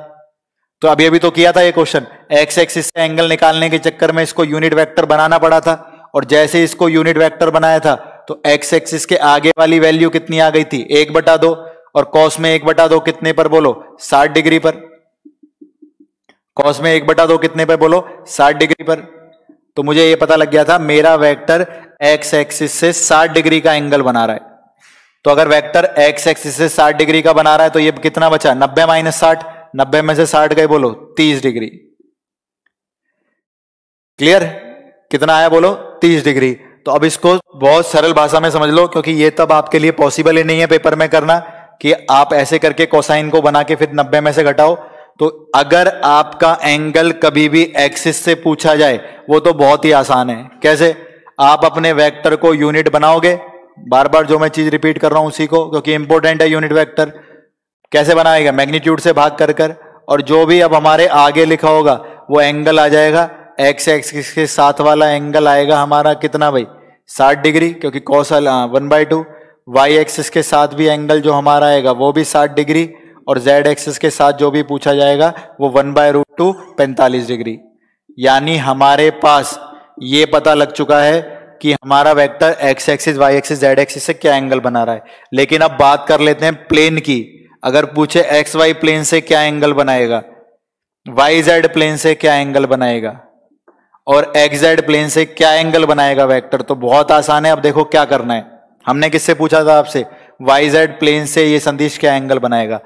तो अभी अभी तो किया था ये क्वेश्चन, एक्स एक्सिस से एंगल निकालने के चक्कर में इसको यूनिट वेक्टर बनाना पड़ा था। और जैसे इसको यूनिट वेक्टर बनाया था तो एक्स एक्सिस के आगे वाली वैल्यू कितनी आ गई थी? 1/2। और कॉस में 1/2 कितने पर बोलो? 60 डिग्री पर। कॉस में 1/2 कितने पे बोलो? 60 डिग्री पर। तो मुझे ये पता लग गया था मेरा वेक्टर एक्स एक्सिस से 60 डिग्री का एंगल बना रहा है। तो अगर वेक्टर एक्स एक्सिस से 60 डिग्री का बना रहा है तो ये कितना बचा? 90 माइनस 60। 90 में से 60 गए बोलो 30 डिग्री। क्लियर? कितना आया बोलो? 30 डिग्री। तो अब इसको बहुत सरल भाषा में समझ लो, क्योंकि ये तब आपके लिए पॉसिबल ही नहीं है पेपर में करना कि आप ऐसे करके कोसाइन को बना के फिर 90 में से घटाओ। तो अगर आपका एंगल कभी भी एक्सिस से पूछा जाए, वो तो बहुत ही आसान है। कैसे? आप अपने वेक्टर को यूनिट बनाओगे, बार बार जो मैं चीज रिपीट कर रहा हूं उसी को, क्योंकि इंपॉर्टेंट है यूनिट वेक्टर। कैसे बनाएगा? मैग्नीट्यूड से भाग कर। और जो भी अब हमारे आगे लिखा होगा वो एंगल आ जाएगा, एक्स एक्सिस के साथ वाला एंगल आएगा हमारा कितना भाई? 60 डिग्री, क्योंकि कॉस 1/2। वाई एक्सिस के साथ भी एंगल जो हमारा आएगा वो भी 60 डिग्री। और z एक्सिस के साथ जो भी पूछा जाएगा वो 1/√2 45 डिग्री। यानी हमारे पास ये पता लग चुका है कि हमारा vector x axis y axis z axis से क्या एंगल बना रहा है। लेकिन अब बात कर लेते हैं प्लेन की। अगर पूछे एक्स वाई प्लेन से क्या एंगल बनाएगा, वाई जेड प्लेन से क्या एंगल बनाएगा और एक्स जेड प्लेन से क्या एंगल बनाएगा वेक्टर, तो बहुत आसान है। अब देखो क्या करना है। हमने किससे पूछा था? आपसे। वाई जेड प्लेन से ये संदेश क्या एंगल बनाएगा।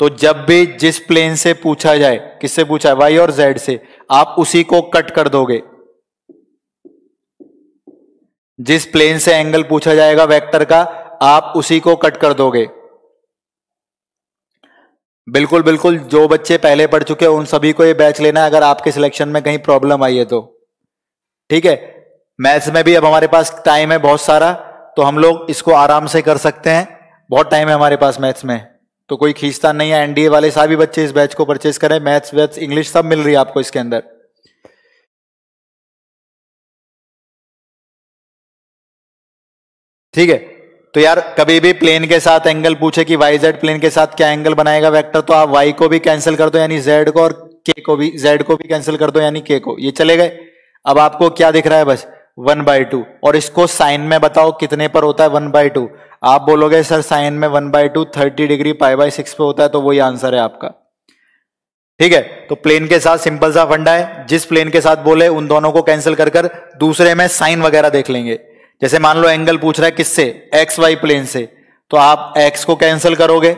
तो जब भी जिस प्लेन से पूछा जाए, किससे पूछा है? वाई और जेड से। आप उसी को कट कर दोगे। जिस प्लेन से एंगल पूछा जाएगा वेक्टर का, आप उसी को कट कर दोगे। बिल्कुल बिल्कुल, जो बच्चे पहले पढ़ चुके हैं उन सभी को ये बैच लेना है, अगर आपके सिलेक्शन में कहीं प्रॉब्लम आई है तो। ठीक है, मैथ्स में भी अब हमारे पास टाइम है बहुत सारा, तो हम लोग इसको आराम से कर सकते हैं। बहुत टाइम है हमारे पास मैथ्स में, तो कोई खींचता नहीं है। एनडीए वाले सभी बच्चे इस बैच को परचेज करें। मैथ्स वेथ्स इंग्लिश सब मिल रही है आपको इसके अंदर। ठीक है, तो यार कभी भी प्लेन के साथ एंगल पूछे कि वाई जेड प्लेन के साथ क्या एंगल बनाएगा वेक्टर, तो आप वाई को भी कैंसिल कर दो यानी जेड को, और के को भी, जेड को भी कैंसिल कर दो यानी के को। ये चले गए। अब आपको क्या दिख रहा है? बस 1/2। और इसको साइन में बताओ कितने पर होता है 1/2। आप बोलोगे सर साइन में 1/2 30 डिग्री π/6 पे होता है, तो वही आंसर है आपका। ठीक है, तो प्लेन के साथ सिंपल सा फंडा है, जिस प्लेन के साथ बोले उन दोनों को कैंसिल कर कर दूसरे में साइन वगैरह देख लेंगे। जैसे मान लो एंगल पूछ रहा है किससे? एक्स वाई प्लेन से। तो आप एक्स को कैंसिल करोगे,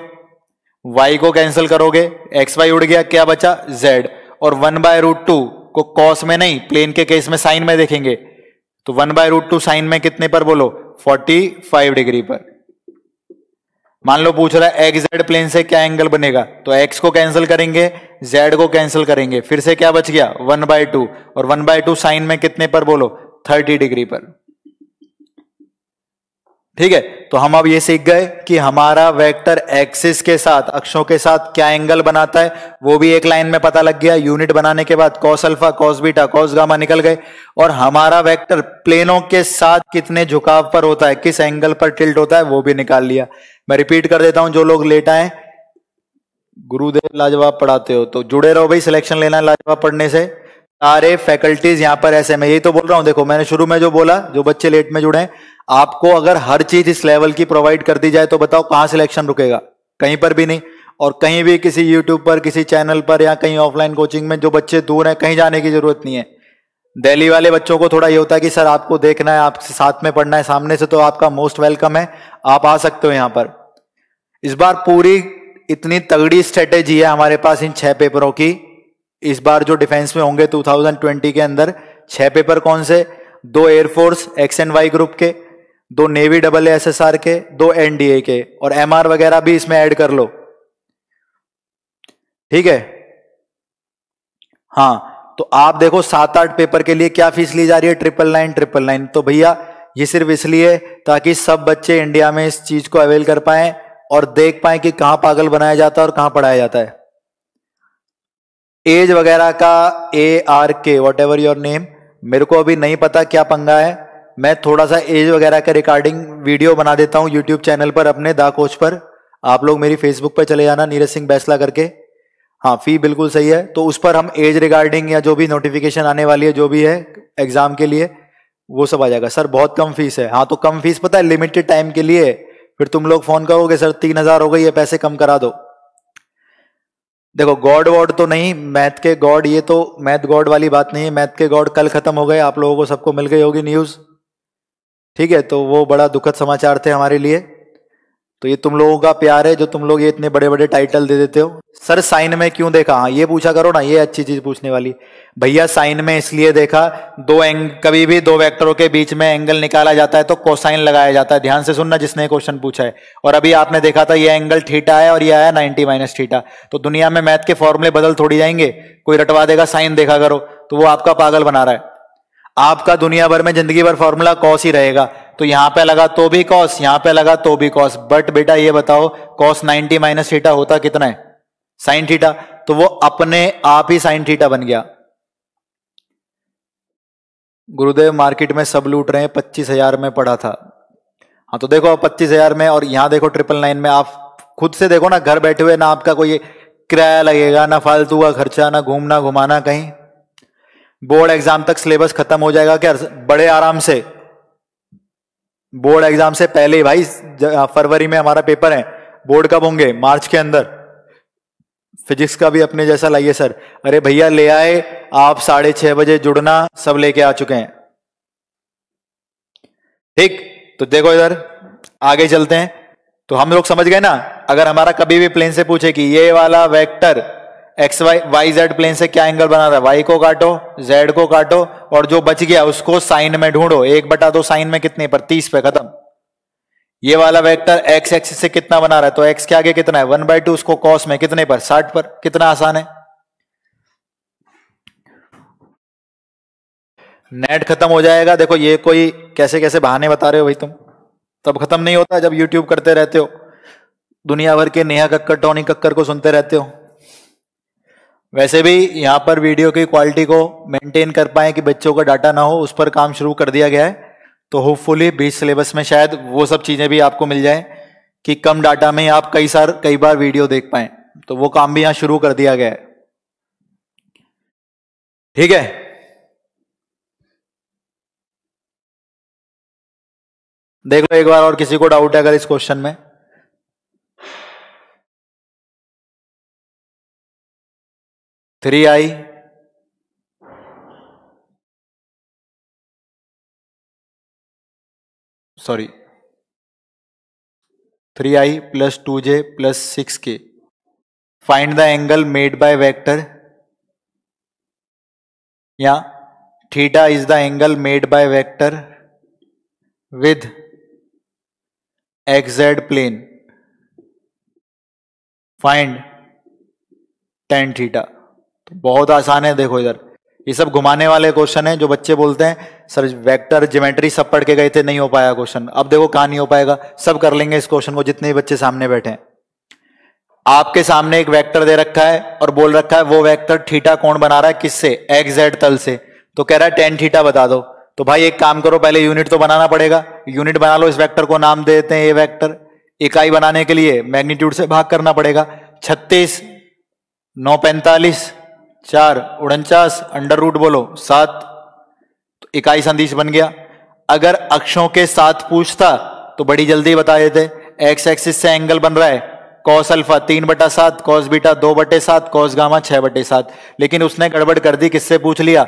वाई को कैंसिल करोगे, एक्स वाई उड़ गया, क्या बचा? जेड। और 1/2 को कॉस में नहीं, प्लेन के केस में साइन में देखेंगे। तो 1/2 साइन में कितने पर बोलो? 45 डिग्री पर। मान लो पूछ रहा है एक्स जेड प्लेन से क्या एंगल बनेगा, तो एक्स को कैंसिल करेंगे, जेड को कैंसिल करेंगे, फिर से क्या बच गया? 1/2। और 1/2 साइन में कितने पर बोलो? 30 डिग्री पर। ठीक है। तो हम अब ये सीख गए कि हमारा वेक्टर एक्सिस के साथ, अक्षों के साथ क्या एंगल बनाता है, वो भी एक लाइन में पता लग गया। यूनिट बनाने के बाद cos alpha, cos beta, cos gamma निकल गए। और हमारा वेक्टर प्लेनों के साथ कितने झुकाव पर होता है, किस एंगल पर टिल्ट होता है, वो भी निकाल लिया। मैं रिपीट कर देता हूं, जो लोग लेट आए, गुरुदेव लाजवाब पढ़ाते हो, तो जुड़े रहो भाई, सिलेक्शन लेना है लाजवाब पढ़ने से। सारे फैकल्टीज यहाँ पर ऐसे, मैं यही तो बोल रहा हूँ। देखो मैंने शुरू में जो बोला, जो बच्चे लेट में जुड़े, आपको अगर हर चीज इस लेवल की प्रोवाइड कर दी जाए तो बताओ कहाँ सिलेक्शन रुकेगा, कहीं पर भी नहीं। और कहीं भी किसी यूट्यूब पर, किसी चैनल पर या कहीं ऑफलाइन कोचिंग में जो बच्चे दूर हैं, कहीं जाने की जरूरत नहीं है। दिल्ली वाले बच्चों को थोड़ा ये होता है कि सर आपको देखना है, आपसे साथ में पढ़ना है सामने से, तो आपका मोस्ट वेलकम है, आप आ सकते हो यहाँ पर। इस बार पूरी इतनी तगड़ी स्ट्रेटेजी है हमारे पास इन 6 पेपरों की। इस बार जो डिफेंस में होंगे 2020 के अंदर 6 पेपर कौन से, 2 air force x and Y group के, 2 नेवी डबल एसएसआर के, 2 एनडीए के, और एमआर वगैरह भी इसमें ऐड कर लो, ठीक है। हाँ, तो आप देखो 7-8 पेपर के लिए क्या फीस ली जा रही है, 999 999। तो भैया ये सिर्फ इसलिए ताकि सब बच्चे इंडिया में इस चीज को अवेल कर पाए और देख पाए कि कहाँ पागल बनाया जाता है और कहाँ पढ़ाया जाता है। एज वगैरह का ARK व्हाटएवर योर नेम, मेरे को अभी नहीं पता क्या पंगा है। मैं थोड़ा सा एज वगैरह का रिकॉर्डिंग वीडियो बना देता हूँ यूट्यूब चैनल पर अपने, द कोच पर। आप लोग मेरी फेसबुक पर चले जाना, नीरज सिंह बैसला करके। हाँ, फी बिल्कुल सही है, तो उस पर हम एज रिगार्डिंग या जो भी नोटिफिकेशन आने वाली है, जो भी है एग्जाम के लिए, वो सब आ जाएगा। सर बहुत कम फीस है। हाँ, तो कम फीस पता है, लिमिटेड टाइम के लिए। फिर तुम लोग फोन करोगे सर 3000 हो गई है, पैसे कम करा दो। देखो गॉड वॉड तो नहीं, मैथ के गॉड, ये तो मैथ गॉड वाली बात नहीं है। मैथ के गॉड कल खत्म हो गए, आप लोगों को सबको मिल गई होगी न्यूज, ठीक है। तो वो बड़ा दुखद समाचार थे हमारे लिए। तो ये तुम लोगों का प्यार है जो तुम लोग ये इतने बड़े बड़े टाइटल दे देते हो। सर साइन में क्यों देखा, हाँ ये पूछा करो ना, ये अच्छी चीज पूछने वाली। भैया साइन में इसलिए देखा, कभी भी 2 वेक्टरों के बीच में एंगल निकाला जाता है तो कोसाइन लगाया जाता है। ध्यान से सुनना जिसने क्वेश्चन पूछा है। और अभी आपने देखा था ये एंगल थीटा है और ये आया 90 माइनस थीटा। तो दुनिया में मैथ के फॉर्मूले बदल थोड़ी जाएंगे, कोई रटवा देगा साइन देखा करो, तो वो आपका पागल बना रहा है। आपका दुनिया भर में जिंदगी भर फॉर्मूला कॉस ही रहेगा, तो यहां पे लगा तो भी कॉस, यहां पे लगा तो भी कॉस। बट बेटा ये बताओ कॉस 90 माइनस थीटा होता कितना है, साइन थीटा। तो वो अपने आप ही साइन थीटा बन गया। गुरुदेव मार्केट में सब लूट रहे हैं, 25,000 में पड़ा था। हाँ तो देखो 25,000 में, और यहां देखो 999 में। आप खुद से देखो ना, घर बैठे हुए, ना आपका कोई किराया लगेगा, ना फालतू का खर्चा, ना घूमना घुमाना कहीं। बोर्ड एग्जाम तक सिलेबस खत्म हो जाएगा क्या, बड़े आराम से। बोर्ड एग्जाम से पहले ही भाई, फरवरी में हमारा पेपर है, बोर्ड कब होंगे, मार्च के अंदर। फिजिक्स का भी अपने जैसा लाइए सर। अरे भैया ले आए आप, 6:30 बजे जुड़ना, सब लेके आ चुके हैं, ठीक। तो देखो इधर आगे चलते हैं। तो हम लोग समझ गए ना, अगर हमारा कभी भी प्लेन से पूछे कि ये वाला vector x Y Y Z plane से क्या एंगल बना रहा है, वाई को काटो, जेड को काटो, और जो बच गया उसको साइन में ढूंढो। 1/2 साइन में कितने पर, 30 पे, खत्म। ये वाला वेक्टर एक्स एक्सिस से कितना बना रहा है, तो एक्स के आगे कितना है, 1/2, उसको कॉस में कितने पर, 60 पर। कितना आसान है। नेट खत्म हो जाएगा। देखो ये कोई कैसे कैसे बहाने बता रहे हो भाई तुम, तब खत्म नहीं होता जब यूट्यूब करते रहते हो, दुनिया भर के नेहा कक्कर, टोनी कक्कर को सुनते रहते हो। वैसे भी यहाँ पर वीडियो की क्वालिटी को मेंटेन कर पाए कि बच्चों का डाटा ना हो, उस पर काम शुरू कर दिया गया है। तो होपफुली 20 सिलेबस में शायद वो सब चीज़ें भी आपको मिल जाएं कि कम डाटा में आप कई बार वीडियो देख पाएं, तो वो काम भी यहाँ शुरू कर दिया गया है, ठीक है। देख लो एक बार, और किसी को डाउट है अगर इस क्वेश्चन में। Three I sorry 3i + 2j + 6k, find the angle made by vector, या theta is the angle made by vector with xz plane, find tan theta. बहुत आसान है। देखो इधर ये सब घुमाने वाले क्वेश्चन है जो बच्चे बोलते हैं सर वेक्टर ज्योमेट्री सब पढ़ के गए थे, नहीं हो पाया क्वेश्चन। अब देखो कहाँ नहीं हो पाएगा, सब कर लेंगे इस क्वेश्चन को जितने बच्चे सामने बैठे हैं। आपके सामने एक वेक्टर दे रखा है और बोल रखा है वो वेक्टर थीटा कोण बना रहा है किससे, एक्स जेड तल से, तो कह रहा है टेन थीटा बता दो। तो भाई एक काम करो, पहले यूनिट तो बनाना पड़ेगा, यूनिट बना लो, इस वेक्टर को नाम दे देते हैं ए वेक्टर। इकाई बनाने के लिए मैग्नीट्यूड से भाग करना पड़ेगा, 36 9 45 4 49 अंडर रूट बोलो 7, तो इकाई संदेश बन गया। अगर अक्षों के साथ पूछता तो बड़ी जल्दी बता देते, एक्स एक्सिस से एंगल बन रहा है cos alpha 3/7, cos beta 2/7, cos gamma 6/7। लेकिन उसने गड़बड़ कर दी, किससे पूछ लिया,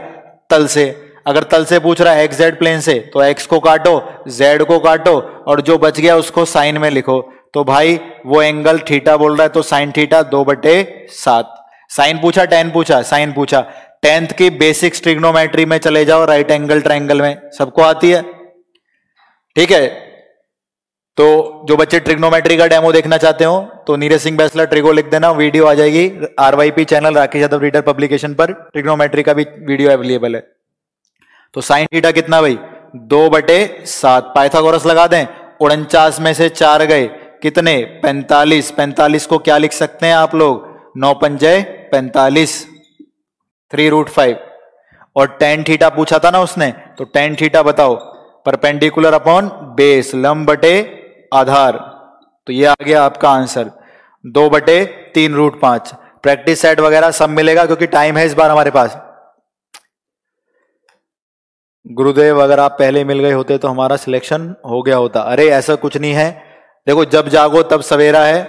तल से। अगर तल से पूछ रहा है एक्स जेड प्लेन से, तो एक्स को काटो, जेड को काटो और जो बच गया उसको साइन में लिखो। तो भाई वो एंगल थीटा बोल रहा है, तो साइन थीटा 2/7। साइन पूछा, टेन पूछा, साइन पूछा। टेंथ की बेसिक्स ट्रिग्नोमेट्री में चले जाओ, राइट एंगल ट्राइंगल में सबको आती है, ठीक है। तो जो बच्चे ट्रिग्नोमेट्री का डेमो देखना चाहते हो तो नीरज सिंह बैसला ट्रिगो लिख देना, वीडियो आ जाएगी। RYP channel Rakesh Yadav reader publication पर ट्रिग्नोमेट्री का भी वीडियो अवेलेबल है। तो साइन थीटा कितना भाई 2/7। पाइथागोरस लगा दें, 49 में से 4 गए, कितने 45। 45 को क्या लिख सकते हैं आप लोग, 9 पंजे 45, 3√5। और टेन थीटा पूछा था ना उसने, तो टेन थीटा बताओ, परपेंडिकुलर अपॉन बेस, लंब बटे आधार। तो ये आ गया आपका आंसर 2/3√5। प्रैक्टिस सेट वगैरह सब मिलेगा क्योंकि टाइम है इस बार हमारे पास। गुरुदेव अगर आप पहले मिल गए होते तो हमारा सिलेक्शन हो गया होता। अरे ऐसा कुछ नहीं है, देखो जब जागो तब सवेरा है,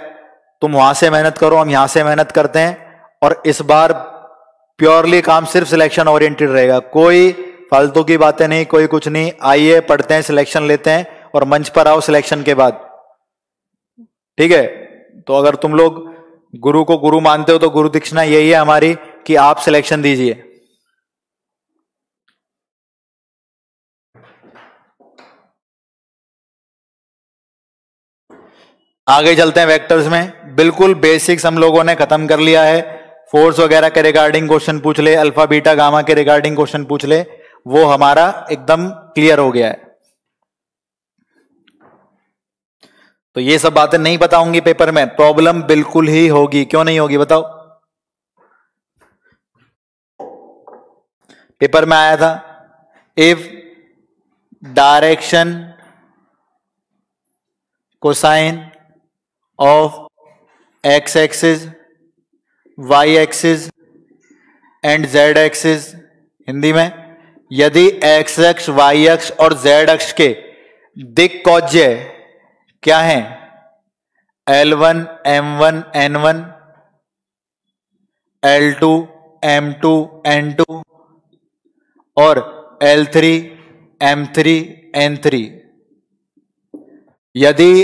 तुम वहां से मेहनत करो, हम यहां से मेहनत करते हैं। और इस बार प्योरली काम सिर्फ सिलेक्शन ओरिएंटेड रहेगा, कोई फालतू की बातें नहीं, कोई कुछ नहीं। आइए पढ़ते हैं, सिलेक्शन लेते हैं और मंच पर आओ सिलेक्शन के बाद, ठीक है। तो अगर तुम लोग गुरु को गुरु मानते हो तो गुरु दीक्षा यही है हमारी कि आप सिलेक्शन दीजिए। आगे चलते हैं वेक्टर्स में। बिल्कुल बेसिक्स हम लोगों ने खत्म कर लिया है, फोर्स वगैरह के रिगार्डिंग क्वेश्चन पूछ ले, अल्फा बीटा गामा के रिगार्डिंग क्वेश्चन पूछ ले, वो हमारा एकदम क्लियर हो गया है। तो ये सब बातें नहीं पता होंगी पेपर में, प्रॉब्लम बिल्कुल ही होगी। क्यों नहीं होगी बताओ, पेपर में आया था if direction cosine of x axis, y axis and z axis, Hindi में यदि x अक्ष, y अक्ष और z अक्ष के दिक्कोज्य क्या हैं, L1 M1 N1, L2 M2 N2 और L3 M3 N3। यदि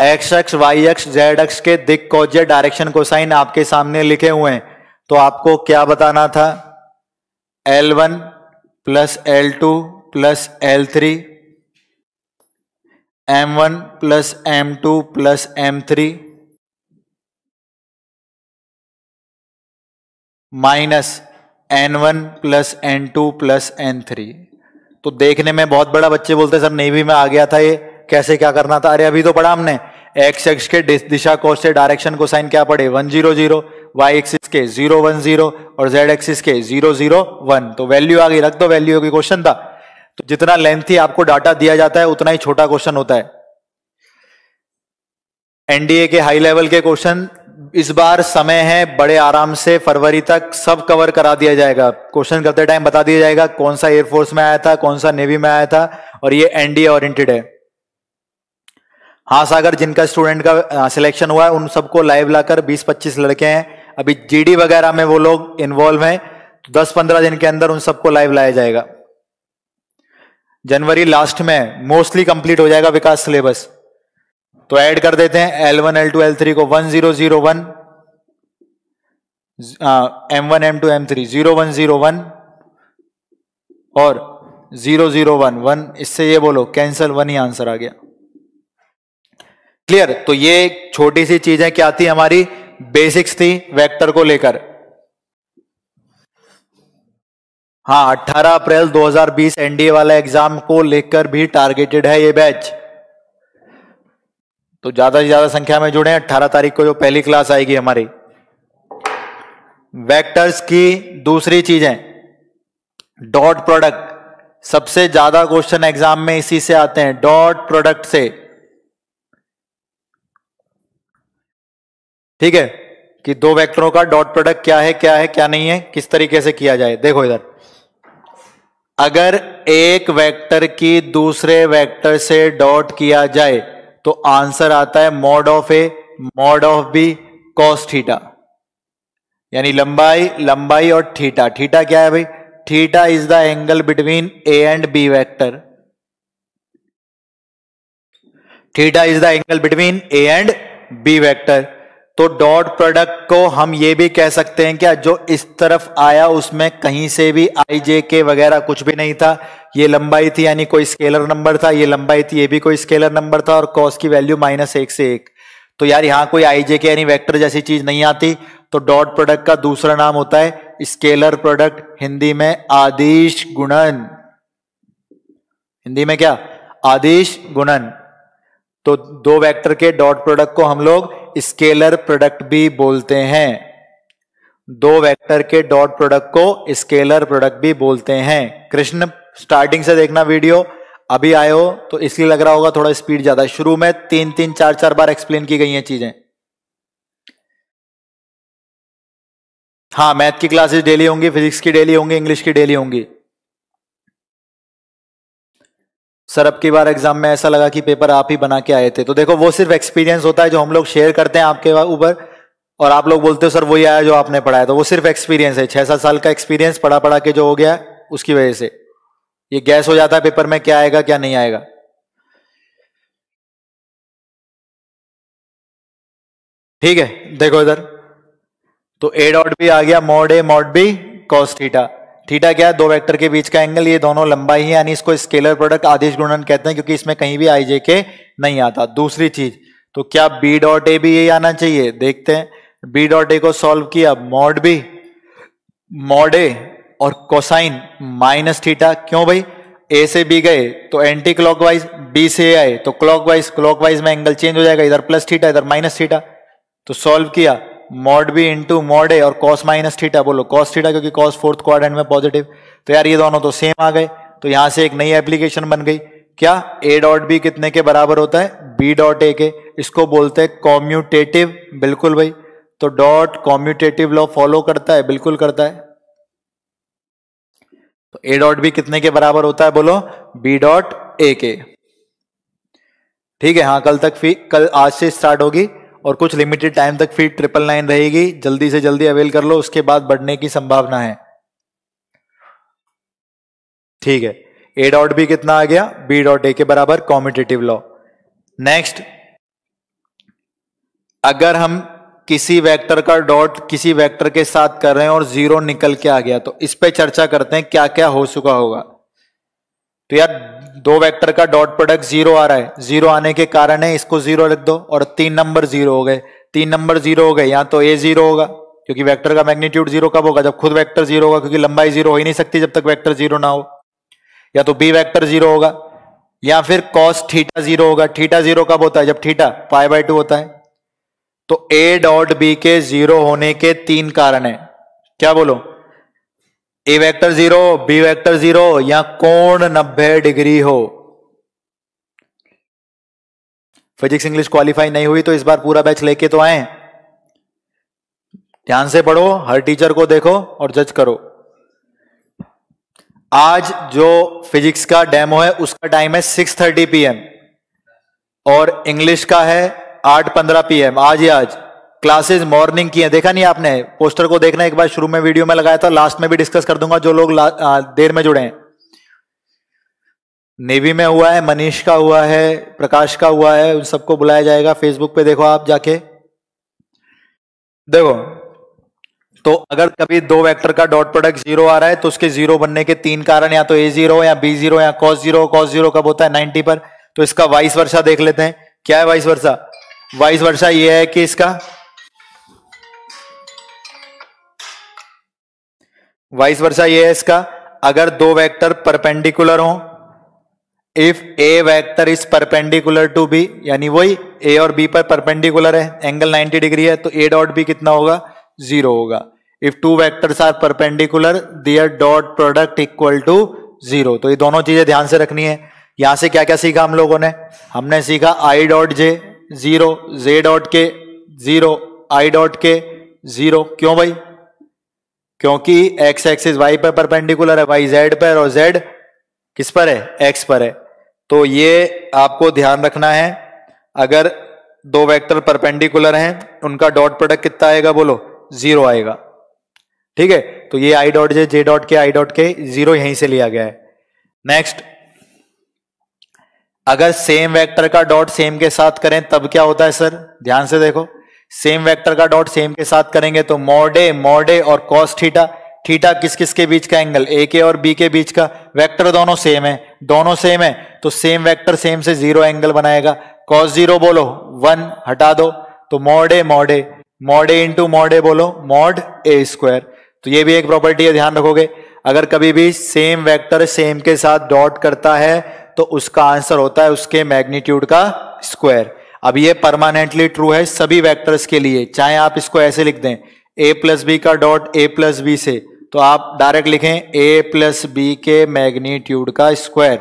एक्स अक्ष, वाई अक्ष, जेड अक्ष के दिक्कोज्य डायरेक्शन कोसाइन आपके सामने लिखे हुए हैं, तो आपको क्या बताना था, L1 + L2 + L3, M1 + M2 + M3 minus N1 + N2 + N3। तो देखने में बहुत बड़ा, बच्चे बोलते सर नेवी में आ गया था ये, कैसे क्या करना था। अरे अभी तो पढ़ा हमने, एक्स एक्स के दिशा कोस से डायरेक्शन कोसाइन क्या पड़े 100, वाई एक्सिस के 010 और जेड एक्सिस के 001। तो वैल्यू आ गई, रख दो वैल्यू की, क्वेश्चन था। तो जितना लेंथी आपको डाटा दिया जाता है उतना ही छोटा क्वेश्चन होता है। एनडीए के हाई लेवल के क्वेश्चन इस बार समय है बड़े आराम से, फरवरी तक सब कवर करा दिया जाएगा। क्वेश्चन करते टाइम बता दिया जाएगा कौन सा एयरफोर्स में आया था, कौन सा नेवी में आया था, और ये एनडीए ओरिएंटेड है। हाँ सागर, जिनका स्टूडेंट का सिलेक्शन हुआ है उन सबको लाइव लाकर 20-25 लड़के हैं अभी, जीडी वगैरह में वो लोग इन्वॉल्व हैं, तो 10-15 दिन के अंदर उन सबको लाइव लाया जाएगा। जनवरी लास्ट में मोस्टली कंप्लीट हो जाएगा विकास सिलेबस। तो ऐड कर देते हैं L1 L2 L3 को 1001, M1 M2 M3 0101 और 0011, इससे ये बोलो कैंसल, 1 ही आंसर आ गया। क्लियर। तो ये छोटी सी चीजें क्या थी, हमारी बेसिक्स थी वेक्टर को लेकर। हाँ 18 अप्रैल 2020 एनडीए वाला एग्जाम को लेकर भी टारगेटेड है ये बैच, तो ज्यादा से ज्यादा संख्या में जुड़े। 18 तारीख को जो पहली क्लास आएगी हमारी वेक्टर्स की। दूसरी चीजें डॉट प्रोडक्ट, सबसे ज्यादा क्वेश्चन एग्जाम में इसी से आते हैं, डॉट प्रोडक्ट से। ठीक है कि दो वेक्टरों का डॉट प्रोडक्ट क्या है, क्या है क्या नहीं है, किस तरीके से किया जाए। देखो इधर, अगर एक वेक्टर की दूसरे वेक्टर से डॉट किया जाए तो आंसर आता है mod of A mod of B cos theta, यानी लंबाई लंबाई और थीटा। थीटा क्या है भाई? Theta is the angle between A and B vector. Theta is the angle between A and B vector. तो डॉट प्रोडक्ट को हम ये भी कह सकते हैं क्या, जो इस तरफ आया उसमें कहीं से भी आई जे के वगैरह कुछ भी नहीं था, ये लंबाई थी यानी कोई स्केलर नंबर था, ये लंबाई थी ये भी कोई स्केलर नंबर था, और कॉस की वैल्यू -1 से 1। तो यार यहाँ कोई आई जे के यानी वेक्टर जैसी चीज नहीं आती। तो डॉट प्रोडक्ट का दूसरा नाम होता है स्केलर प्रोडक्ट, हिंदी में आदिश गुणन। हिंदी में क्या? आदिश गुणन। तो दो वेक्टर के डॉट प्रोडक्ट को हम लोग स्केलर प्रोडक्ट भी बोलते हैं। दो वेक्टर के डॉट प्रोडक्ट को स्केलर प्रोडक्ट भी बोलते हैं। कृष्ण, स्टार्टिंग से देखना वीडियो, अभी आए हो तो इसलिए लग रहा होगा थोड़ा स्पीड ज्यादा। शुरू में 3-3, 4-4 बार एक्सप्लेन की गई हैं चीजें। हाँ, मैथ की क्लासेस डेली होंगी, फिजिक्स की डेली होंगी, इंग्लिश की डेली होंगी। सर अब की बार एग्जाम में ऐसा लगा कि पेपर आप ही बना के आए थे। तो देखो, वो सिर्फ एक्सपीरियंस होता है जो हम लोग शेयर करते हैं आपके ऊपर, और आप लोग बोलते हो सर वही आया जो आपने पढ़ाया। तो वो सिर्फ एक्सपीरियंस है, 6-7 साल का एक्सपीरियंस पढ़ा के जो हो गया, उसकी वजह से ये गैस हो जाता है पेपर में क्या आएगा क्या नहीं आएगा। ठीक है, देखो इधर, तो ए डॉट बी आ गया मॉड ए mod B cos theta. Theta क्या है? दो वेक्टर के बीच का एंगल, ये दोनों लंबाई है यानी इसको स्केलर प्रोडक्ट आदिश गुणन कहते हैं, क्योंकि इसमें कहीं भी आई जे के नहीं आता। दूसरी चीज, तो क्या बी डॉट ए भी यही आना चाहिए? देखते हैं। बी डॉट ए को सॉल्व किया, मॉड बी मॉड ए और कोसाइन -थीटा। क्यों भाई? ए से बी गए तो एंटी क्लॉकवाइज, बी से आए तो क्लॉकवाइज, क्लॉकवाइज में एंगल चेंज हो जाएगा, इधर प्लस थीटा इधर -थीटा। तो सॉल्व किया मॉड बी इंटू मॉड ए और कॉस -थीटा। बोलो कॉस थीटा, क्योंकि कॉस 4th क्वाड्रेंट में पॉजिटिव। तो यार ये दोनों तो सेम आ गए। तो यहां से एक नई एप्लीकेशन बन गई क्या? ए डॉट बी कितने के बराबर होता है? बी डॉट ए के। इसको बोलते हैं कॉम्यूटेटिव। बिल्कुल भाई, तो डॉट कॉम्यूटेटिव लॉ फॉलो करता है, बिल्कुल करता है। तो ए डॉट बी कितने के बराबर होता है? बोलो बी डॉट ए के। ठीक है, हाँ कल तक कल आज से स्टार्ट होगी और कुछ लिमिटेड टाइम तक फीस 999 रहेगी। जल्दी से जल्दी अवेल कर लो, उसके बाद बढ़ने की संभावना है। ठीक है, ए डॉट बी कितना आ गया? बी डॉट ए के बराबर, कॉम्यूटेटिव लॉ। नेक्स्ट, अगर हम किसी वेक्टर का डॉट किसी वेक्टर के साथ कर रहे हैं और 0 निकल के आ गया, तो इस पे चर्चा करते हैं क्या क्या हो चुका होगा। तो यार दो वेक्टर का डॉट प्रोडक्ट 0 आ रहा है, 0 आने के कारण है इसको 0 लिख दो, और 3 नंबर 0 हो गए। या तो ए 0 होगा, क्योंकि वेक्टर का मैग्नीट्यूड 0 कब होगा? जब खुद वेक्टर 0 होगा, क्योंकि लंबाई 0 हो ही नहीं सकती जब तक वेक्टर 0 ना हो। या तो बी वेक्टर 0 होगा, या फिर कॉस थीटा 0 होगा। थीटा 0 कब होता है? जब थीटा π/2 होता है। तो ए डॉट बी के 0 होने के 3 कारण है। क्या बोलो? ए वेक्टर 0, बी वेक्टर 0, या कोण 90 डिग्री हो। फिजिक्स इंग्लिश क्वालिफाई नहीं हुई तो इस बार पूरा बैच लेके तो आए। ध्यान से पढ़ो, हर टीचर को देखो और जज करो। आज जो फिजिक्स का डेमो है उसका टाइम है 6:30 PM और इंग्लिश का है 8:15 PM। आज क्लासेस मॉर्निंग की है, देखा नहीं आपने? पोस्टर को देखना एक बार, शुरू में वीडियो में लगाया था, लास्ट में भी डिस्कस कर दूंगा जो लोग देर में जुड़े हैं। नेवी में हुआ है, मनीष का हुआ है, प्रकाश का हुआ है, उन सबको बुलाया जाएगा। फेसबुक पे देखो आप जाके। देखो, तो अगर कभी दो वेक्टर का डॉट प्रोडक्ट 0 आ रहा है तो उसके 0 बनने के 3 कारण, या तो A 0, या B 0, या cos 0। cos 0 कब होता है? 90 पर। तो इसका वाइस वर्षा देख लेते हैं। क्या है वाइस वर्षा? वाइस वर्षा यह है कि इसका वाइस वर्षा ये है इसका अगर दो वेक्टर परपेंडिकुलर हों, if A vector is perpendicular to B, यानी वही ए और बी पर परपेंडिकुलर है, एंगल 90 डिग्री है, तो ए डॉट बी कितना होगा, जीरो होगा। If two vectors are perpendicular their dot product equal to zero. तो ये दोनों चीजें ध्यान से रखनी है। यहां से क्या क्या सीखा हम लोगों ने, हमने सीखा आई डॉट जे जीरो, जे डॉट के जीरो, आई डॉट के जीरो। क्यों भाई? क्योंकि एक्स एक्सिस वाई पर परपेंडिकुलर है, वाई जेड पर, और जेड किस पर है, एक्स पर है। तो ये आपको ध्यान रखना है। अगर दो वेक्टर परपेंडिकुलर हैं उनका डॉट प्रोडक्ट कितना आएगा, बोलो, जीरो आएगा। ठीक है, तो ये आई डॉट जे, जे डॉट के, आई डॉट के, जीरो यहीं से लिया गया है। नेक्स्ट, अगर सेम वेक्टर का डॉट सेम के साथ करें तब क्या होता है सर? ध्यान से देखो, सेम वेक्टर का डॉट सेम के साथ करेंगे तो मोडे, मोडे और कॉस थीटा, थीटा किस किस के बीच का एंगल, ए के और बी के बीच का, वेक्टर दोनों सेम है, दोनों सेम है, तो सेम वेक्टर सेम से जीरो एंगल बनाएगा। कॉस जीरो बोलो, वन हटा दो, तो mod A mod A, mod A into mod A बोलो, मोड ए स्क्वायर। तो ये भी एक प्रॉपर्टी है, ध्यान रखोगे। अगर कभी भी सेम वेक्टर सेम के साथ डॉट करता है तो उसका आंसर होता है उसके मैग्नीट्यूड का स्क्वायर। अब ये परमानेंटली ट्रू है सभी वेक्टर्स के लिए, चाहे आप इसको ऐसे लिख दें, ए प्लस बी का डॉट ए प्लस बी से, तो आप डायरेक्ट लिखें ए प्लस बी के मैग्नीट्यूड का स्क्वायर।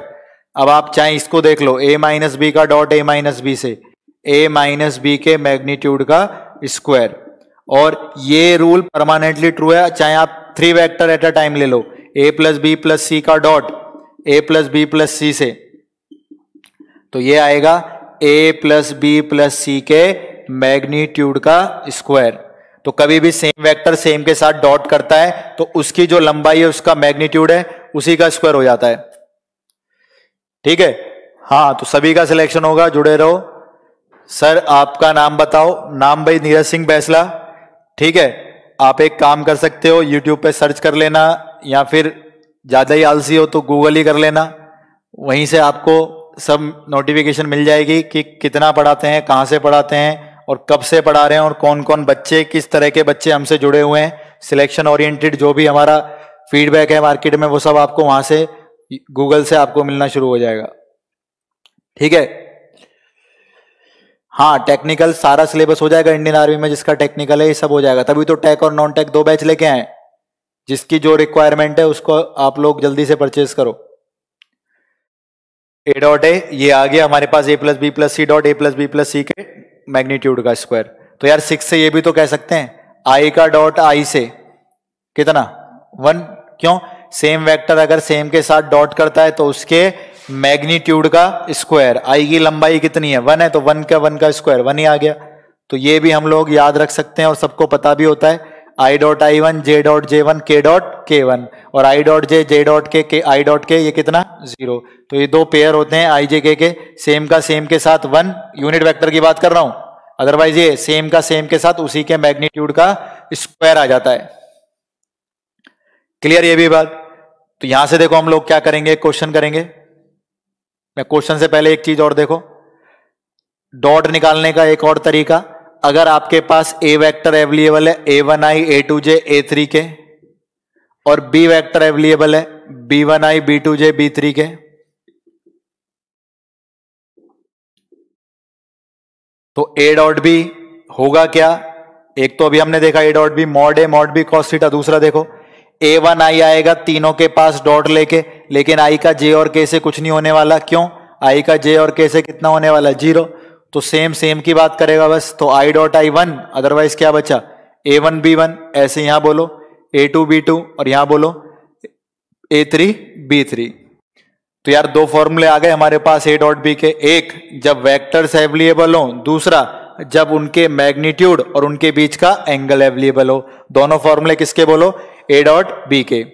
अब आप चाहे इसको देख लो, ए माइनस बी का डॉट ए माइनस बी से, ए माइनस बी के मैग्नीट्यूड का स्क्वायर। और ये रूल परमानेंटली ट्रू है, चाहे आप three vector at a time ले लो, ए प्लस बी प्लस सी का डॉट ए प्लस बी प्लस सी से, तो ये आएगा ए प्लस बी प्लस सी के मैग्नीट्यूड का स्क्वायर। तो कभी भी सेम वेक्टर सेम के साथ डॉट करता है तो उसकी जो लंबाई है, उसका मैग्नीट्यूड है, उसी का स्क्वायर हो जाता है। ठीक है, हाँ, तो सभी का सिलेक्शन होगा, जुड़े रहो। सर आपका नाम बताओ। नाम भाई नीरज सिंह बैसला। ठीक है, आप एक काम कर सकते हो, यूट्यूब पे सर्च कर लेना, या फिर ज्यादा ही आलसी हो तो गूगल ही कर लेना, वहीं से आपको सब नोटिफिकेशन मिल जाएगी कि कितना पढ़ाते हैं, कहाँ से पढ़ाते हैं, और कब से पढ़ा रहे हैं, और कौन कौन बच्चे, किस तरह के बच्चे हमसे जुड़े हुए हैं। सिलेक्शन ओरिएंटेड जो भी हमारा फीडबैक है मार्केट में, वो सब आपको वहां से गूगल से आपको मिलना शुरू हो जाएगा। ठीक है, हाँ, टेक्निकल सारा सिलेबस हो जाएगा इंडियन आर्मी में, जिसका टेक्निकल है ये सब हो जाएगा। तभी तो टेक और नॉन टेक दो बैच लेके आए, जिसकी जो रिक्वायरमेंट है उसको आप लोग जल्दी से परचेज करो। ए डॉट ए, ये आ गया हमारे पास, ए प्लस बी प्लस सी डॉट ए प्लस बी प्लस सी के मैग्नीट्यूड का स्क्वायर। तो यार 6 से ये भी तो कह सकते हैं, आई का डॉट आई से कितना, 1। क्यों? सेम वेक्टर अगर सेम के साथ डॉट करता है तो उसके मैग्नीट्यूड का स्क्वायर। आई की लंबाई कितनी है, 1 है, तो 1 का स्क्वायर 1 ही आ गया। तो ये भी हम लोग याद रख सकते हैं और सबको पता भी होता है। I dot I 1, J dot जे 1, के डॉट के 1, और i dot J, J dot के, आई डॉट के, ये कितना, 0। तो ये दो पेयर होते हैं आई जे के, सेम का सेम के साथ 1, यूनिट वेक्टर की बात कर रहा हूं, अदरवाइज ये सेम का सेम के साथ उसी के मैग्नीट्यूड का स्क्वायर आ जाता है। क्लियर ये भी बात? तो यहां से देखो हम लोग क्या करेंगे, क्वेश्चन करेंगे। मैं क्वेश्चन से पहले एक चीज और देखो, डॉट निकालने का एक और तरीका। अगर आपके पास ए वेक्टर एवेलेबल है a1i, a2j, a3 के, और बी वेक्टर एवेलेबल है b1i, b2j, b3 के, तो a डॉट b होगा क्या? एक तो अभी हमने देखा a dot b mod a mod b cos theta. दूसरा देखो, a1i आएगा तीनों के पास डॉट लेके, लेकिन i का j और k से कुछ नहीं होने वाला। क्यों? i का j और k से कितना होने वाला, 0। तो सेम सेम की बात करेगा बस। तो आई डॉट आई 1, अदरवाइज क्या बचा, a1 b1, ऐसे यहां बोलो a2 b2, और यहां बोलो a3 b3। तो यार दो फॉर्मूले आ गए हमारे पास a डॉट b के, एक जब वेक्टर्स एवेलेबल हो, दूसरा जब उनके मैग्नीट्यूड और उनके बीच का एंगल एवेलेबल हो। दोनों फॉर्मूले किसके बोलो, a डॉट b के।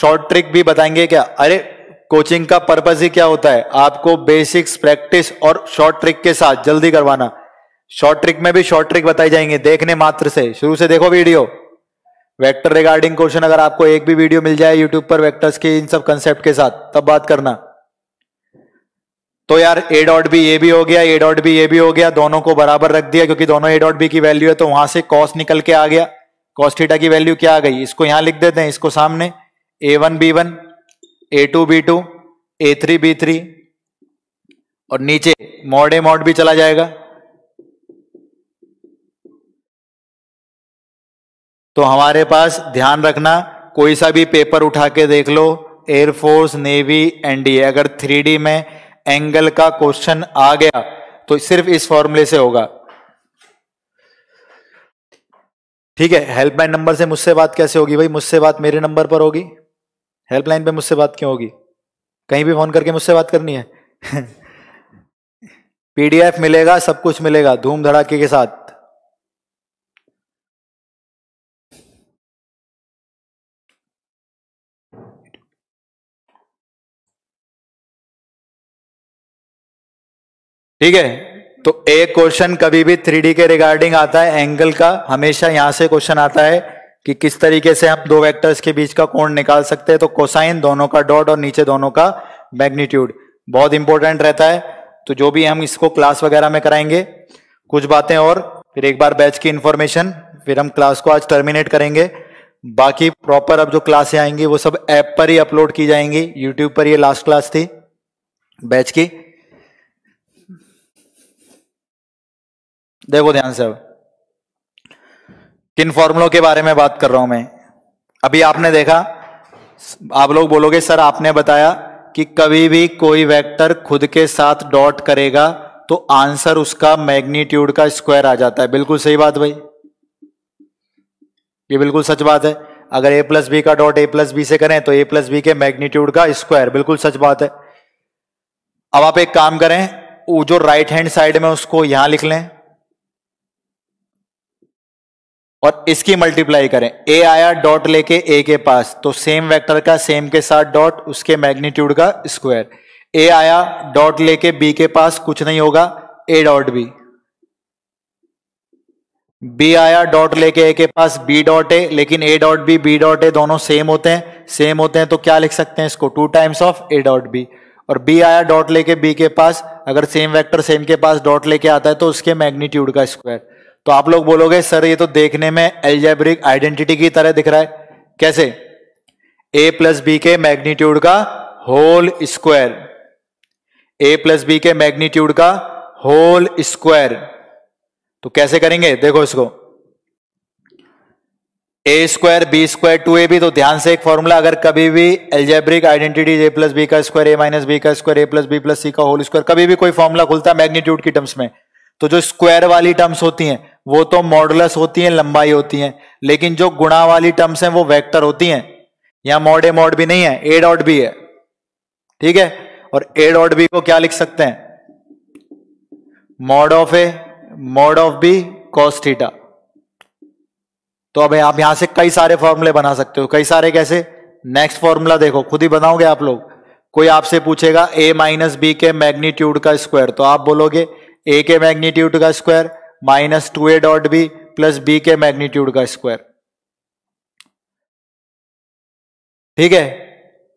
शॉर्ट ट्रिक भी बताएंगे क्या? अरे कोचिंग का पर्पज ही क्या होता है, आपको बेसिक्स, प्रैक्टिस और शॉर्ट ट्रिक के साथ जल्दी करवाना। शॉर्ट ट्रिक में भी शॉर्ट ट्रिक बताई जाएंगे, देखने मात्र से, शुरू से देखो वीडियो। वेक्टर रिगार्डिंग क्वेश्चन अगर आपको एक भी वीडियो मिल जाए यूट्यूब पर वेक्टर्स के इन सब कंसेप्ट के साथ, तब बात करना। तो यार ए डॉट बी ये भी हो गया, ए डॉट बी ये भी हो गया, दोनों को बराबर रख दिया क्योंकि दोनों ए डॉट बी की वैल्यू है। तो वहां से कॉस निकल के आ गया, कॉस थीटा की वैल्यू क्या आ गई, इसको यहां लिख देते हैं, इसको सामने, A1B1, A2B2, A3B3 और नीचे मॉड ए मॉड बी चला जाएगा। तो हमारे पास ध्यान रखना, कोई सा भी पेपर उठा के देख लो, एयरफोर्स, नेवी, एनडीए, अगर 3D में एंगल का क्वेश्चन आ गया तो सिर्फ इस फॉर्मूले से होगा। ठीक है, हेल्पलाइन नंबर से मुझसे बात कैसे होगी भाई? मुझसे बात मेरे नंबर पर होगी, हेल्पलाइन पे मुझसे बात क्यों होगी? कहीं भी फोन करके मुझसे बात करनी है। पीडीएफ मिलेगा, सब कुछ मिलेगा धूम धड़ाके के साथ। ठीक है, तो एक क्वेश्चन कभी भी 3D के रिगार्डिंग आता है एंगल का, हमेशा यहां से क्वेश्चन आता है कि किस तरीके से हम दो वेक्टर्स के बीच का कोण निकाल सकते हैं। तो कोसाइन, दोनों का डॉट और नीचे दोनों का मैग्नीट्यूड बहुत इंपॉर्टेंट रहता है। तो जो भी हम इसको क्लास वगैरह में कराएंगे कुछ बातें, और फिर एक बार बैच की इंफॉर्मेशन, फिर हम क्लास को आज टर्मिनेट करेंगे। बाकी प्रॉपर अब जो क्लासें आएंगी वो सब ऐप पर ही अपलोड की जाएंगी। यूट्यूब पर ये लास्ट क्लास थी बैच की। देखो ध्यान से, अब किन फॉर्मूलों के बारे में बात कर रहा हूं मैं। अभी आपने देखा, आप लोग बोलोगे सर आपने बताया कि कभी भी कोई वेक्टर खुद के साथ डॉट करेगा तो आंसर उसका मैग्नीट्यूड का स्क्वायर आ जाता है। बिल्कुल सही बात भाई, ये बिल्कुल सच बात है। अगर ए प्लस बी का डॉट ए प्लस बी से करें तो ए प्लस बी के मैग्नीट्यूड का स्क्वायर, बिल्कुल सच बात है। अब आप एक काम करें, वो जो राइट हैंड साइड में उसको यहां लिख लें और इसकी मल्टीप्लाई करें। ए आया डॉट लेके ए के पास, तो सेम वेक्टर का सेम के साथ डॉट, उसके मैग्नीट्यूड का स्क्वायर। ए आया डॉट लेके बी के पास, कुछ नहीं होगा, ए डॉट बी। बी आया डॉट लेके ए के पास, बी डॉट ए, लेकिन ए डॉट बी, बी डॉट ए दोनों सेम होते हैं। सेम होते हैं तो क्या लिख सकते हैं इसको? Two times of A dot B. और बी आया डॉट लेके बी के पास, अगर सेम वेक्टर सेम के पास डॉट लेके आता है तो उसके मैग्नीट्यूड का स्क्वायर। तो आप लोग बोलोगे सर ये तो देखने में एल्जेब्रिक आइडेंटिटी की तरह दिख रहा है। कैसे? a प्लस बी के मैग्नीट्यूड का whole square, a plus B के मैग्नीट्यूड का होल स्क्वायर। तो कैसे करेंगे देखो इसको, a square B square two A B. तो ध्यान से एक फॉर्मूला, अगर कभी भी algebraic identity a plus B का स्क्वायर, a माइनस बी का square, a plus B plus सी का होल स्क्वायर, कभी भी कोई फॉर्मूला खुलता है मैग्नीट्यूड की टर्म्स में, तो जो स्क्वायर वाली टर्म्स होती हैं वो तो मॉडुलस होती हैं, लंबाई होती हैं, लेकिन जो गुणा वाली टर्म्स हैं वो वेक्टर होती हैं। यहां मॉड ए मॉड भी नहीं है, ए डॉट बी है। ठीक है, और ए डॉट बी को क्या लिख सकते हैं? Mod of A mod of B cos theta. तो अब आप यहां से कई सारे फॉर्मूले बना सकते हो। कई सारे कैसे? नेक्स्ट फॉर्मूला देखो, खुद ही बनाओगे आप लोग। कोई आपसे पूछेगा ए माइनस बी के मैग्नीट्यूड का स्क्वायर, तो आप बोलोगे ए के मैग्नीट्यूड का स्क्वायर माइनस टू ए डॉट बी प्लस बी के मैग्नीट्यूड का स्क्वायर। ठीक है,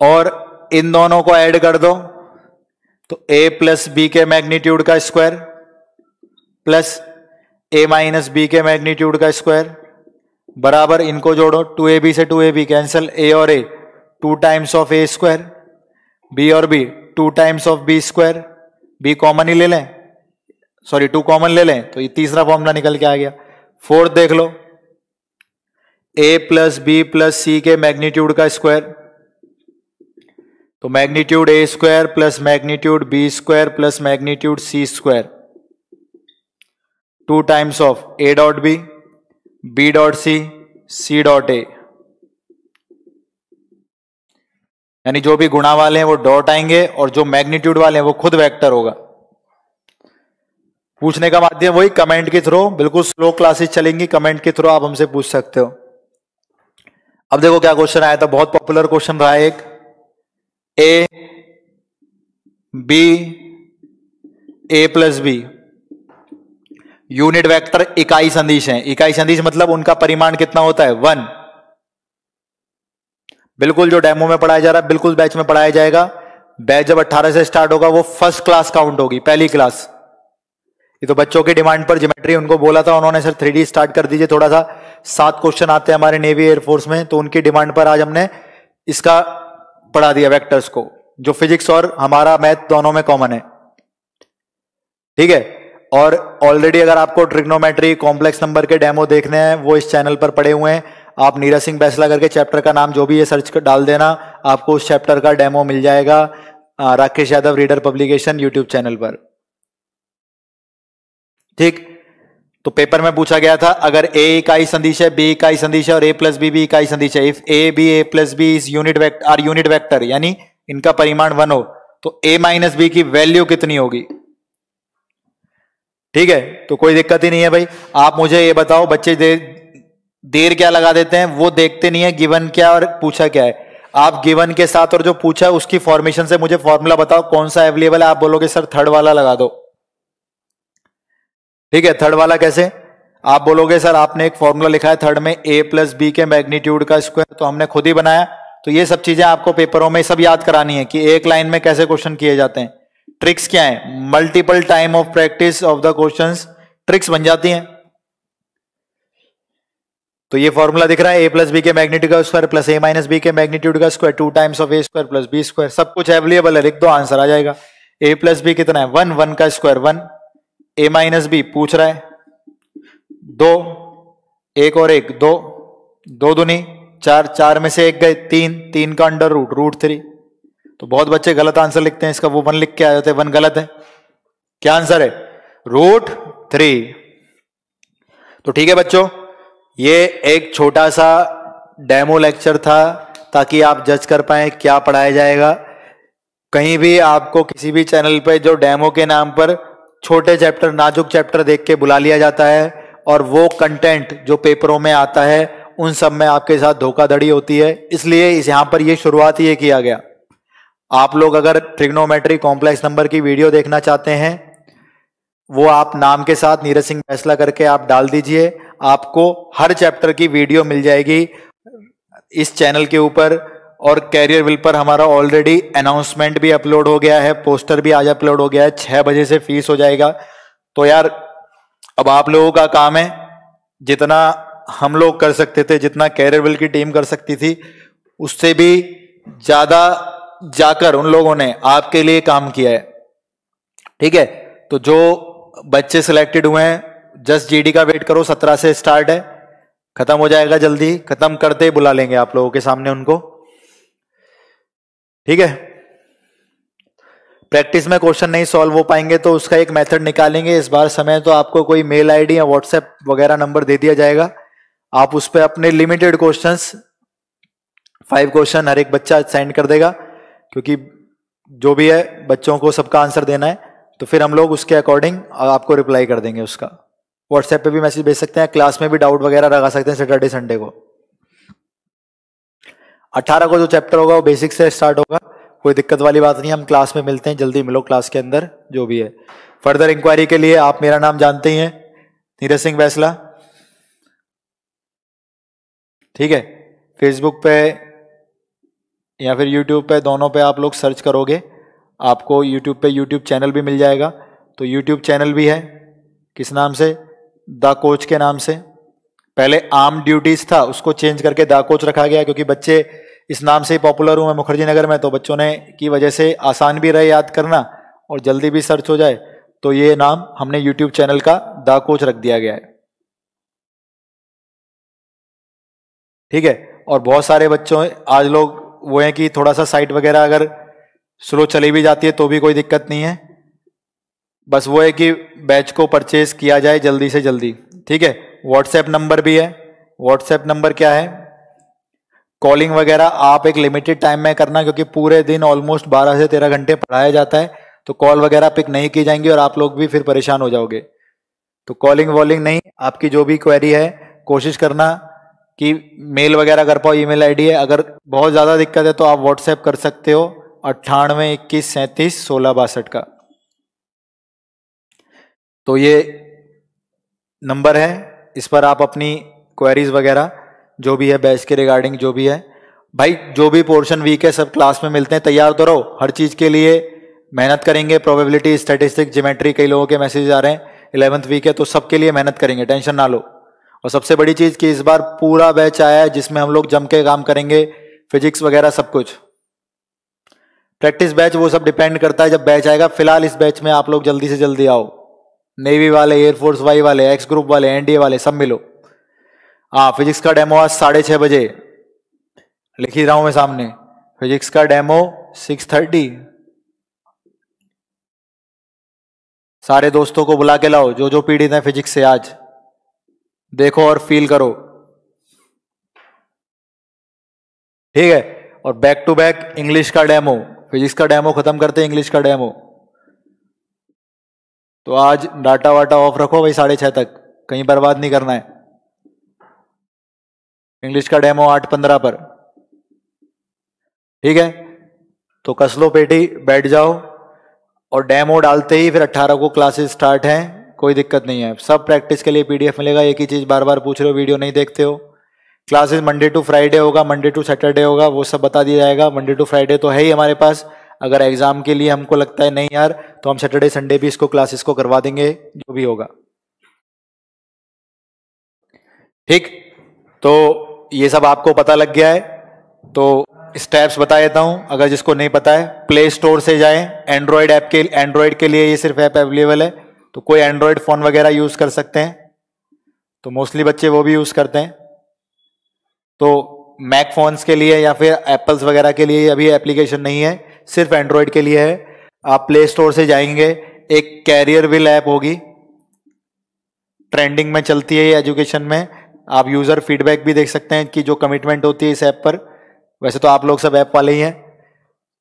और इन दोनों को ऐड कर दो तो ए प्लस बी के मैग्नीट्यूड का स्क्वायर प्लस ए माइनस बी के मैग्नीट्यूड का स्क्वायर बराबर, इनको जोड़ो, टू ए बी से टू ए बी कैंसिल, ए और ए two times of A square, B और B two times of B square, B common ही ले लें, सॉरी टू कॉमन ले लें, तो ये तीसरा फॉर्मूला निकल के आ गया। फोर्थ देख लो, ए प्लस बी प्लस सी के मैग्नीट्यूड का स्क्वायर, तो magnitude A square plus magnitude B square plus magnitude C square, two times of A dot B, B dot C, C dot A. यानी जो भी गुणा वाले हैं वो डॉट आएंगे और जो मैग्नीट्यूड वाले हैं वो खुद वेक्टर होगा। पूछने का माध्यम वही, कमेंट के थ्रू, बिल्कुल स्लो क्लासेस चलेंगी, कमेंट के थ्रू आप हमसे पूछ सकते हो। अब देखो क्या क्वेश्चन आया था, बहुत पॉपुलर क्वेश्चन रहा है एक, A B A plus B unit vector इकाई सदिश है। इकाई सदिश मतलब उनका परिमाण कितना होता है? 1। बिल्कुल जो डेमो में पढ़ाया जा रहा है बिल्कुल बैच में पढ़ाया जाएगा। बैच जब 18 से स्टार्ट होगा वो फर्स्ट क्लास काउंट होगी, पहली क्लास। ये तो बच्चों के डिमांड पर ज्योमेट्री, उनको बोला था उन्होंने सर 3D स्टार्ट कर दीजिए थोड़ा सा, 7 क्वेश्चन आते हैं हमारे नेवी एयरफोर्स में, तो उनकी डिमांड पर आज हमने इसका पढ़ा दिया वेक्टर्स को, जो फिजिक्स और हमारा मैथ दोनों में कॉमन है, ठीक है। और ऑलरेडी अगर आपको ट्रिग्नोमेट्री, कॉम्प्लेक्स नंबर के डेमो देखने हैं वो इस चैनल पर पड़े हुए हैं। आप नीरज सिंह बैसला करके चैप्टर का नाम जो भी है सर्च कर डाल देना, आपको उस चैप्टर का डेमो मिल जाएगा। Rakesh Yadav reader Publication YouTube channel पर, ठीक। तो पेपर में पूछा गया था, अगर ए इकाई सदिश है, बी इकाई सदिश है और ए प्लस बी भी इकाई सदिश है, if A B A plus B is unit vector यानी इनका परिमाण 1 हो, तो ए माइनस बी की वैल्यू कितनी होगी, ठीक है। तो कोई दिक्कत ही नहीं है भाई। आप मुझे ये बताओ, बच्चे देर क्या लगा देते हैं, वो देखते नहीं है गिवन क्या और पूछा क्या है। आप गिवन के साथ और जो पूछा है उसकी फॉर्मेशन से मुझे फॉर्मूला बताओ कौन सा अवेलेबल है। आप बोलोगे सर थर्ड वाला लगा दो, ठीक है। थर्ड वाला कैसे? आप बोलोगे सर आपने एक फॉर्मूला लिखा है थर्ड में, ए प्लस बी के मैग्नीट्यूड का स्क्वायर, तो हमने खुद ही बनाया। तो ये सब चीजें आपको पेपरों में सब याद करानी है कि एक लाइन में कैसे क्वेश्चन किए जाते हैं। ट्रिक्स क्या है? Multiple time of practice of the questions tricks बन जाती हैं। तो ये फॉर्मूला दिख रहा है, ए प्लस बी के मैग्नीट्यूड का स्क्वायर प्लस ए माइनस बी के मैग्नीट्यूड का square, 2 times of A square plus B square, सब कुछ अवेलेबल है। लिख दो, आंसर आ जाएगा। ए प्लस बी कितना है? 1, 1 का स्क्वायर 1, ए माइनस बी पूछ रहा है 2, 1 और 1 2, 2 दूनी 4, 4 में से 1 गए 3, 3 का अंडर रूट, √3। तो बहुत बच्चे गलत आंसर लिखते हैं इसका, वो 1 लिख के आ जाते हैं। 1 गलत है, क्या आंसर है? √3। तो ठीक है बच्चों, ये एक छोटा सा डेमो लेक्चर था ताकि आप जज कर पाए क्या पढ़ाया जाएगा। कहीं भी आपको किसी भी चैनल पे जो डेमो के नाम पर छोटे चैप्टर, नाजुक चैप्टर देख के बुला लिया जाता है और वो कंटेंट जो पेपरों में आता है उन सब में आपके साथ धोखाधड़ी होती है, इसलिए यहाँ पर ये शुरुआत ही किया गया। आप लोग अगर ट्रिग्नोमेट्री, कॉम्प्लेक्स नंबर की वीडियो देखना चाहते हैं वो आप नाम के साथ नीरज सिंह बैसला करके आप डाल दीजिए, आपको हर चैप्टर की वीडियो मिल जाएगी इस चैनल के ऊपर। और कैरियर विल पर हमारा ऑलरेडी अनाउंसमेंट भी अपलोड हो गया है, पोस्टर भी आज अपलोड हो गया है। 6 बजे से फीस हो जाएगा। तो यार अब आप लोगों का काम है, जितना हम लोग कर सकते थे, जितना कैरियर विल की टीम कर सकती थी, उससे भी ज़्यादा जाकर उन लोगों ने आपके लिए काम किया है, ठीक है। तो जो बच्चे सिलेक्टेड हुए हैं जस्ट जीडी का वेट करो, 17 से स्टार्ट है, खत्म हो जाएगा जल्दी, खत्म करते ही बुला लेंगे आप लोगों के सामने उनको, ठीक है। प्रैक्टिस में क्वेश्चन नहीं सॉल्व हो पाएंगे तो उसका एक मेथड निकालेंगे इस बार। समय तो आपको कोई मेल आईडी या व्हाट्सएप वगैरह नंबर दे दिया जाएगा, आप उस पर अपने लिमिटेड क्वेश्चंस, 5 क्वेश्चन हर एक बच्चा सेंड कर देगा, क्योंकि जो भी है बच्चों को सबका आंसर देना है। तो फिर हम लोग उसके अकॉर्डिंग आपको रिप्लाई कर देंगे उसका। व्हाट्सएप पे भी मैसेज भेज सकते हैं, क्लास में भी डाउट वगैरह लगा सकते हैं। सैटरडे संडे को 18 को जो चैप्टर होगा वो बेसिक से स्टार्ट होगा, कोई दिक्कत वाली बात नहीं है। हम क्लास में मिलते हैं, जल्दी मिलो क्लास के अंदर। जो भी है फर्दर इंक्वायरी के लिए आप मेरा नाम जानते ही हैं, नीरज सिंह बैसला, ठीक है। फेसबुक पे या फिर YouTube पे, दोनों पे आप लोग सर्च करोगे, आपको YouTube पे YouTube चैनल भी मिल जाएगा। तो YouTube चैनल भी है, किस नाम से? द कोच के नाम से। पहले आर्म ड्यूटीज था, उसको चेंज करके द कोच रखा गया, क्योंकि बच्चे इस नाम से ही पॉपुलर हुए मुखर्जी नगर में, तो बच्चों ने की वजह से आसान भी रहे याद करना और जल्दी भी सर्च हो जाए, तो ये नाम हमने YouTube चैनल का द कोच रख दिया गया है, ठीक है। और बहुत सारे बच्चों आज लोग वो है कि थोड़ा सा साइट वगैरह अगर स्लो चली भी जाती है तो भी कोई दिक्कत नहीं है, बस वो है कि बैच को परचेज किया जाए जल्दी से जल्दी, ठीक है। व्हाट्सएप नंबर भी है, व्हाट्सएप नंबर क्या है? कॉलिंग वगैरह आप एक लिमिटेड टाइम में करना, क्योंकि पूरे दिन ऑलमोस्ट 12 से 13 घंटे पढ़ाया जाता है, तो कॉल वगैरह पिक नहीं की जाएंगी और आप लोग भी फिर परेशान हो जाओगे। तो कॉलिंग वॉलिंग नहीं, आपकी जो भी क्वेरी है कोशिश करना कि मेल वगैरह कर पाओ, ईमेल आईडी है। अगर बहुत ज़्यादा दिक्कत है तो आप व्हाट्सएप कर सकते हो 9821371662 का, तो ये नंबर है, इस पर आप अपनी क्वेरीज वगैरह जो भी है बैच के रिगार्डिंग जो भी है। भाई जो भी पोर्शन वीक है सब क्लास में मिलते हैं, तैयार तो रहो, हर चीज़ के लिए मेहनत करेंगे। प्रोबेबिलिटी, स्टैटिस्टिक्स, ज्योमेट्री, कई लोगों के मैसेज आ रहे हैं, 11th वीक है तो सबके लिए मेहनत करेंगे, टेंशन ना लो। और सबसे बड़ी चीज़ कि इस बार पूरा बैच आया है जिसमें हम लोग जम के काम करेंगे, फिजिक्स वगैरह सब कुछ। प्रैक्टिस बैच वो सब डिपेंड करता है जब बैच आएगा। फिलहाल इस बैच में आप लोग जल्दी से जल्दी आओ, नेवी वाले, एयरफोर्स वाई वाले, एक्स ग्रुप वाले, एनडीए वाले सब मिलो। हाँ, फिजिक्स का डेमो आज 6:30 बजे, लिख ही रहा हूं मैं सामने, फिजिक्स का डेमो 6:30। सारे दोस्तों को बुला के लाओ जो जो पीड़ित हैं फिजिक्स से, आज देखो और फील करो, ठीक है। और बैक टू बैक इंग्लिश का डेमो, फिजिक्स का डेमो खत्म करते इंग्लिश का डेमो। तो आज डाटा वाटा ऑफ रखो भाई, 6:30 तक कहीं बर्बाद नहीं करना है। इंग्लिश का डेमो 8:15 पर, ठीक है। तो कस लो पेटी, बैठ जाओ, और डेमो डालते ही फिर 18 को क्लासेस स्टार्ट हैं, कोई दिक्कत नहीं है। सब प्रैक्टिस के लिए पीडीएफ मिलेगा। एक ही चीज बार बार पूछ रहे हो, वीडियो नहीं देखते हो। क्लासेस मंडे टू फ्राइडे होगा, मंडे टू सैटरडे होगा, वो सब बता दिया जाएगा। मंडे टू फ्राइडे तो है ही हमारे पास, अगर एग्जाम के लिए हमको लगता है नहीं यार, तो हम सैटरडे संडे भी इसको क्लासेस को करवा देंगे, जो भी होगा, ठीक। तो ये सब आपको पता लग गया है। तो स्टेप्स बता देता हूं अगर जिसको नहीं पता है। प्ले स्टोर से जाएं, एंड्रॉयड ऐप के, एंड्रॉयड के लिए ये सिर्फ ऐप अवेलेबल है, तो कोई एंड्रॉयड फोन वगैरह यूज कर सकते हैं, तो मोस्टली बच्चे वो भी यूज करते हैं। तो मैक फोन्स के लिए या फिर एप्पल्स वगैरह के लिए अभी एप्लीकेशन नहीं है, सिर्फ एंड्रॉयड के लिए है। आप प्ले स्टोर से जाएंगे, एक कैरियर विल ऐप होगी, ट्रेंडिंग में चलती है ये एजुकेशन में। आप यूजर फीडबैक भी देख सकते हैं कि जो कमिटमेंट होती है इस ऐप पर। वैसे तो आप लोग सब ऐप वाले ही हैं,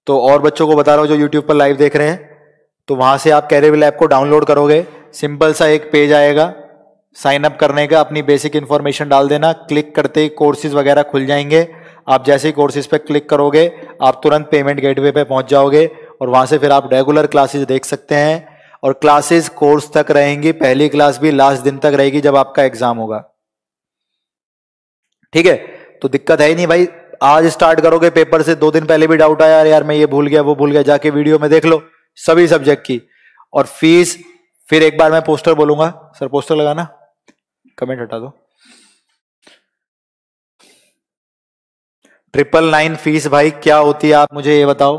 तो और बच्चों को बता रहा हूँ जो यूट्यूब पर लाइव देख रहे हैं। तो वहाँ से आप कैरियर विल ऐप को डाउनलोड करोगे, सिंपल सा एक पेज आएगा साइन अप करने का, अपनी बेसिक इन्फॉर्मेशन डाल देना। क्लिक करते ही कोर्सेज वगैरह खुल जाएंगे। आप जैसे ही कोर्सेज पे क्लिक करोगे, आप तुरंत पेमेंट गेटवे पे पहुंच जाओगे, और वहां से फिर आप रेगुलर क्लासेज देख सकते हैं। और क्लासेज कोर्स तक रहेंगी, पहली क्लास भी लास्ट दिन तक रहेगी जब आपका एग्जाम होगा, ठीक है। तो दिक्कत है ही नहीं भाई, आज स्टार्ट करोगे पेपर से 2 दिन पहले भी डाउट आया यार मैं ये भूल गया वो भूल गया, जाके वीडियो में देख लो सभी सब्जेक्ट की। और फीस फिर एक बार मैं पोस्टर बोलूंगा, सर पोस्टर लगाना, कमेंट हटा दो। 999 फीस भाई क्या होती है, आप मुझे ये बताओ,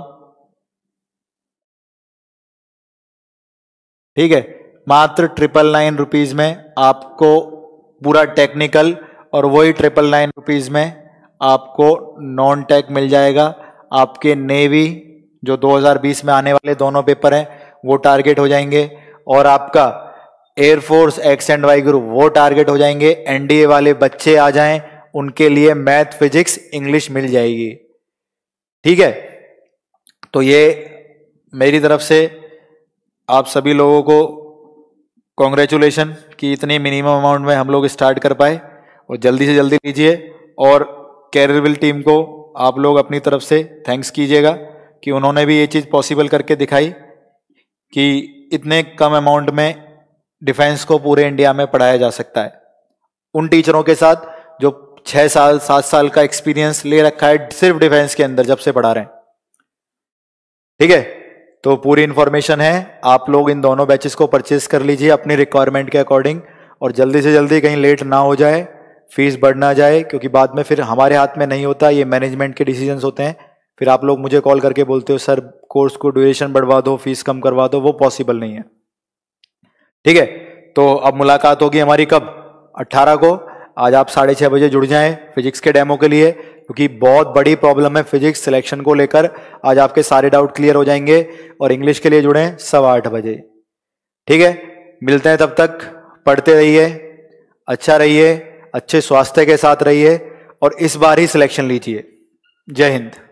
ठीक है। मात्र 999 रुपीज में आपको पूरा टेक्निकल, और वही 999 रुपीज में आपको नॉन टेक मिल जाएगा। आपके नेवी जो 2020 में आने वाले दोनों पेपर हैं वो टारगेट हो जाएंगे, और आपका air force x and Y group वो टारगेट हो जाएंगे। एनडीए वाले बच्चे आ जाएं, उनके लिए मैथ फिजिक्स इंग्लिश मिल जाएगी, ठीक है। तो ये मेरी तरफ से आप सभी लोगों को कॉन्ग्रेचुलेशन कि इतनी मिनिमम अमाउंट में हम लोग स्टार्ट कर पाए, और जल्दी से जल्दी लीजिए। और कैरियर विल टीम को आप लोग अपनी तरफ से थैंक्स कीजिएगा कि उन्होंने भी ये चीज़ पॉसिबल करके दिखाई कि इतने कम अमाउंट में डिफेंस को पूरे इंडिया में पढ़ाया जा सकता है। उन टीचरों के साथ जो 6 साल 7 साल का एक्सपीरियंस ले रखा है सिर्फ डिफेंस के अंदर, जब से पढ़ा रहे हैं, ठीक है। तो पूरी इन्फॉर्मेशन है, आप लोग इन दोनों बैचेस को परचेस कर लीजिए अपनी रिक्वायरमेंट के अकॉर्डिंग, और जल्दी से जल्दी कहीं लेट ना हो जाए, फीस बढ़ ना जाए, क्योंकि बाद में फिर हमारे हाथ में नहीं होता, ये मैनेजमेंट के डिसीजंस होते हैं। फिर आप लोग मुझे कॉल करके बोलते हो सर कोर्स को ड्यूरेशन बढ़वा दो, फीस कम करवा दो, वो पॉसिबल नहीं है, ठीक है। तो अब मुलाकात होगी हमारी कब, 18 को। आज आप 6:30 बजे जुड़ जाएं फिजिक्स के डेमो के लिए, क्योंकि बहुत बड़ी प्रॉब्लम है फिजिक्स सिलेक्शन को लेकर। आज आपके सारे डाउट क्लियर हो जाएंगे। और इंग्लिश के लिए जुड़ें 8:15 बजे, ठीक है। मिलते हैं, तब तक पढ़ते रहिए, अच्छा रहिए, अच्छे स्वास्थ्य के साथ रहिए, और इस बार ही सिलेक्शन लीजिए। जय हिंद।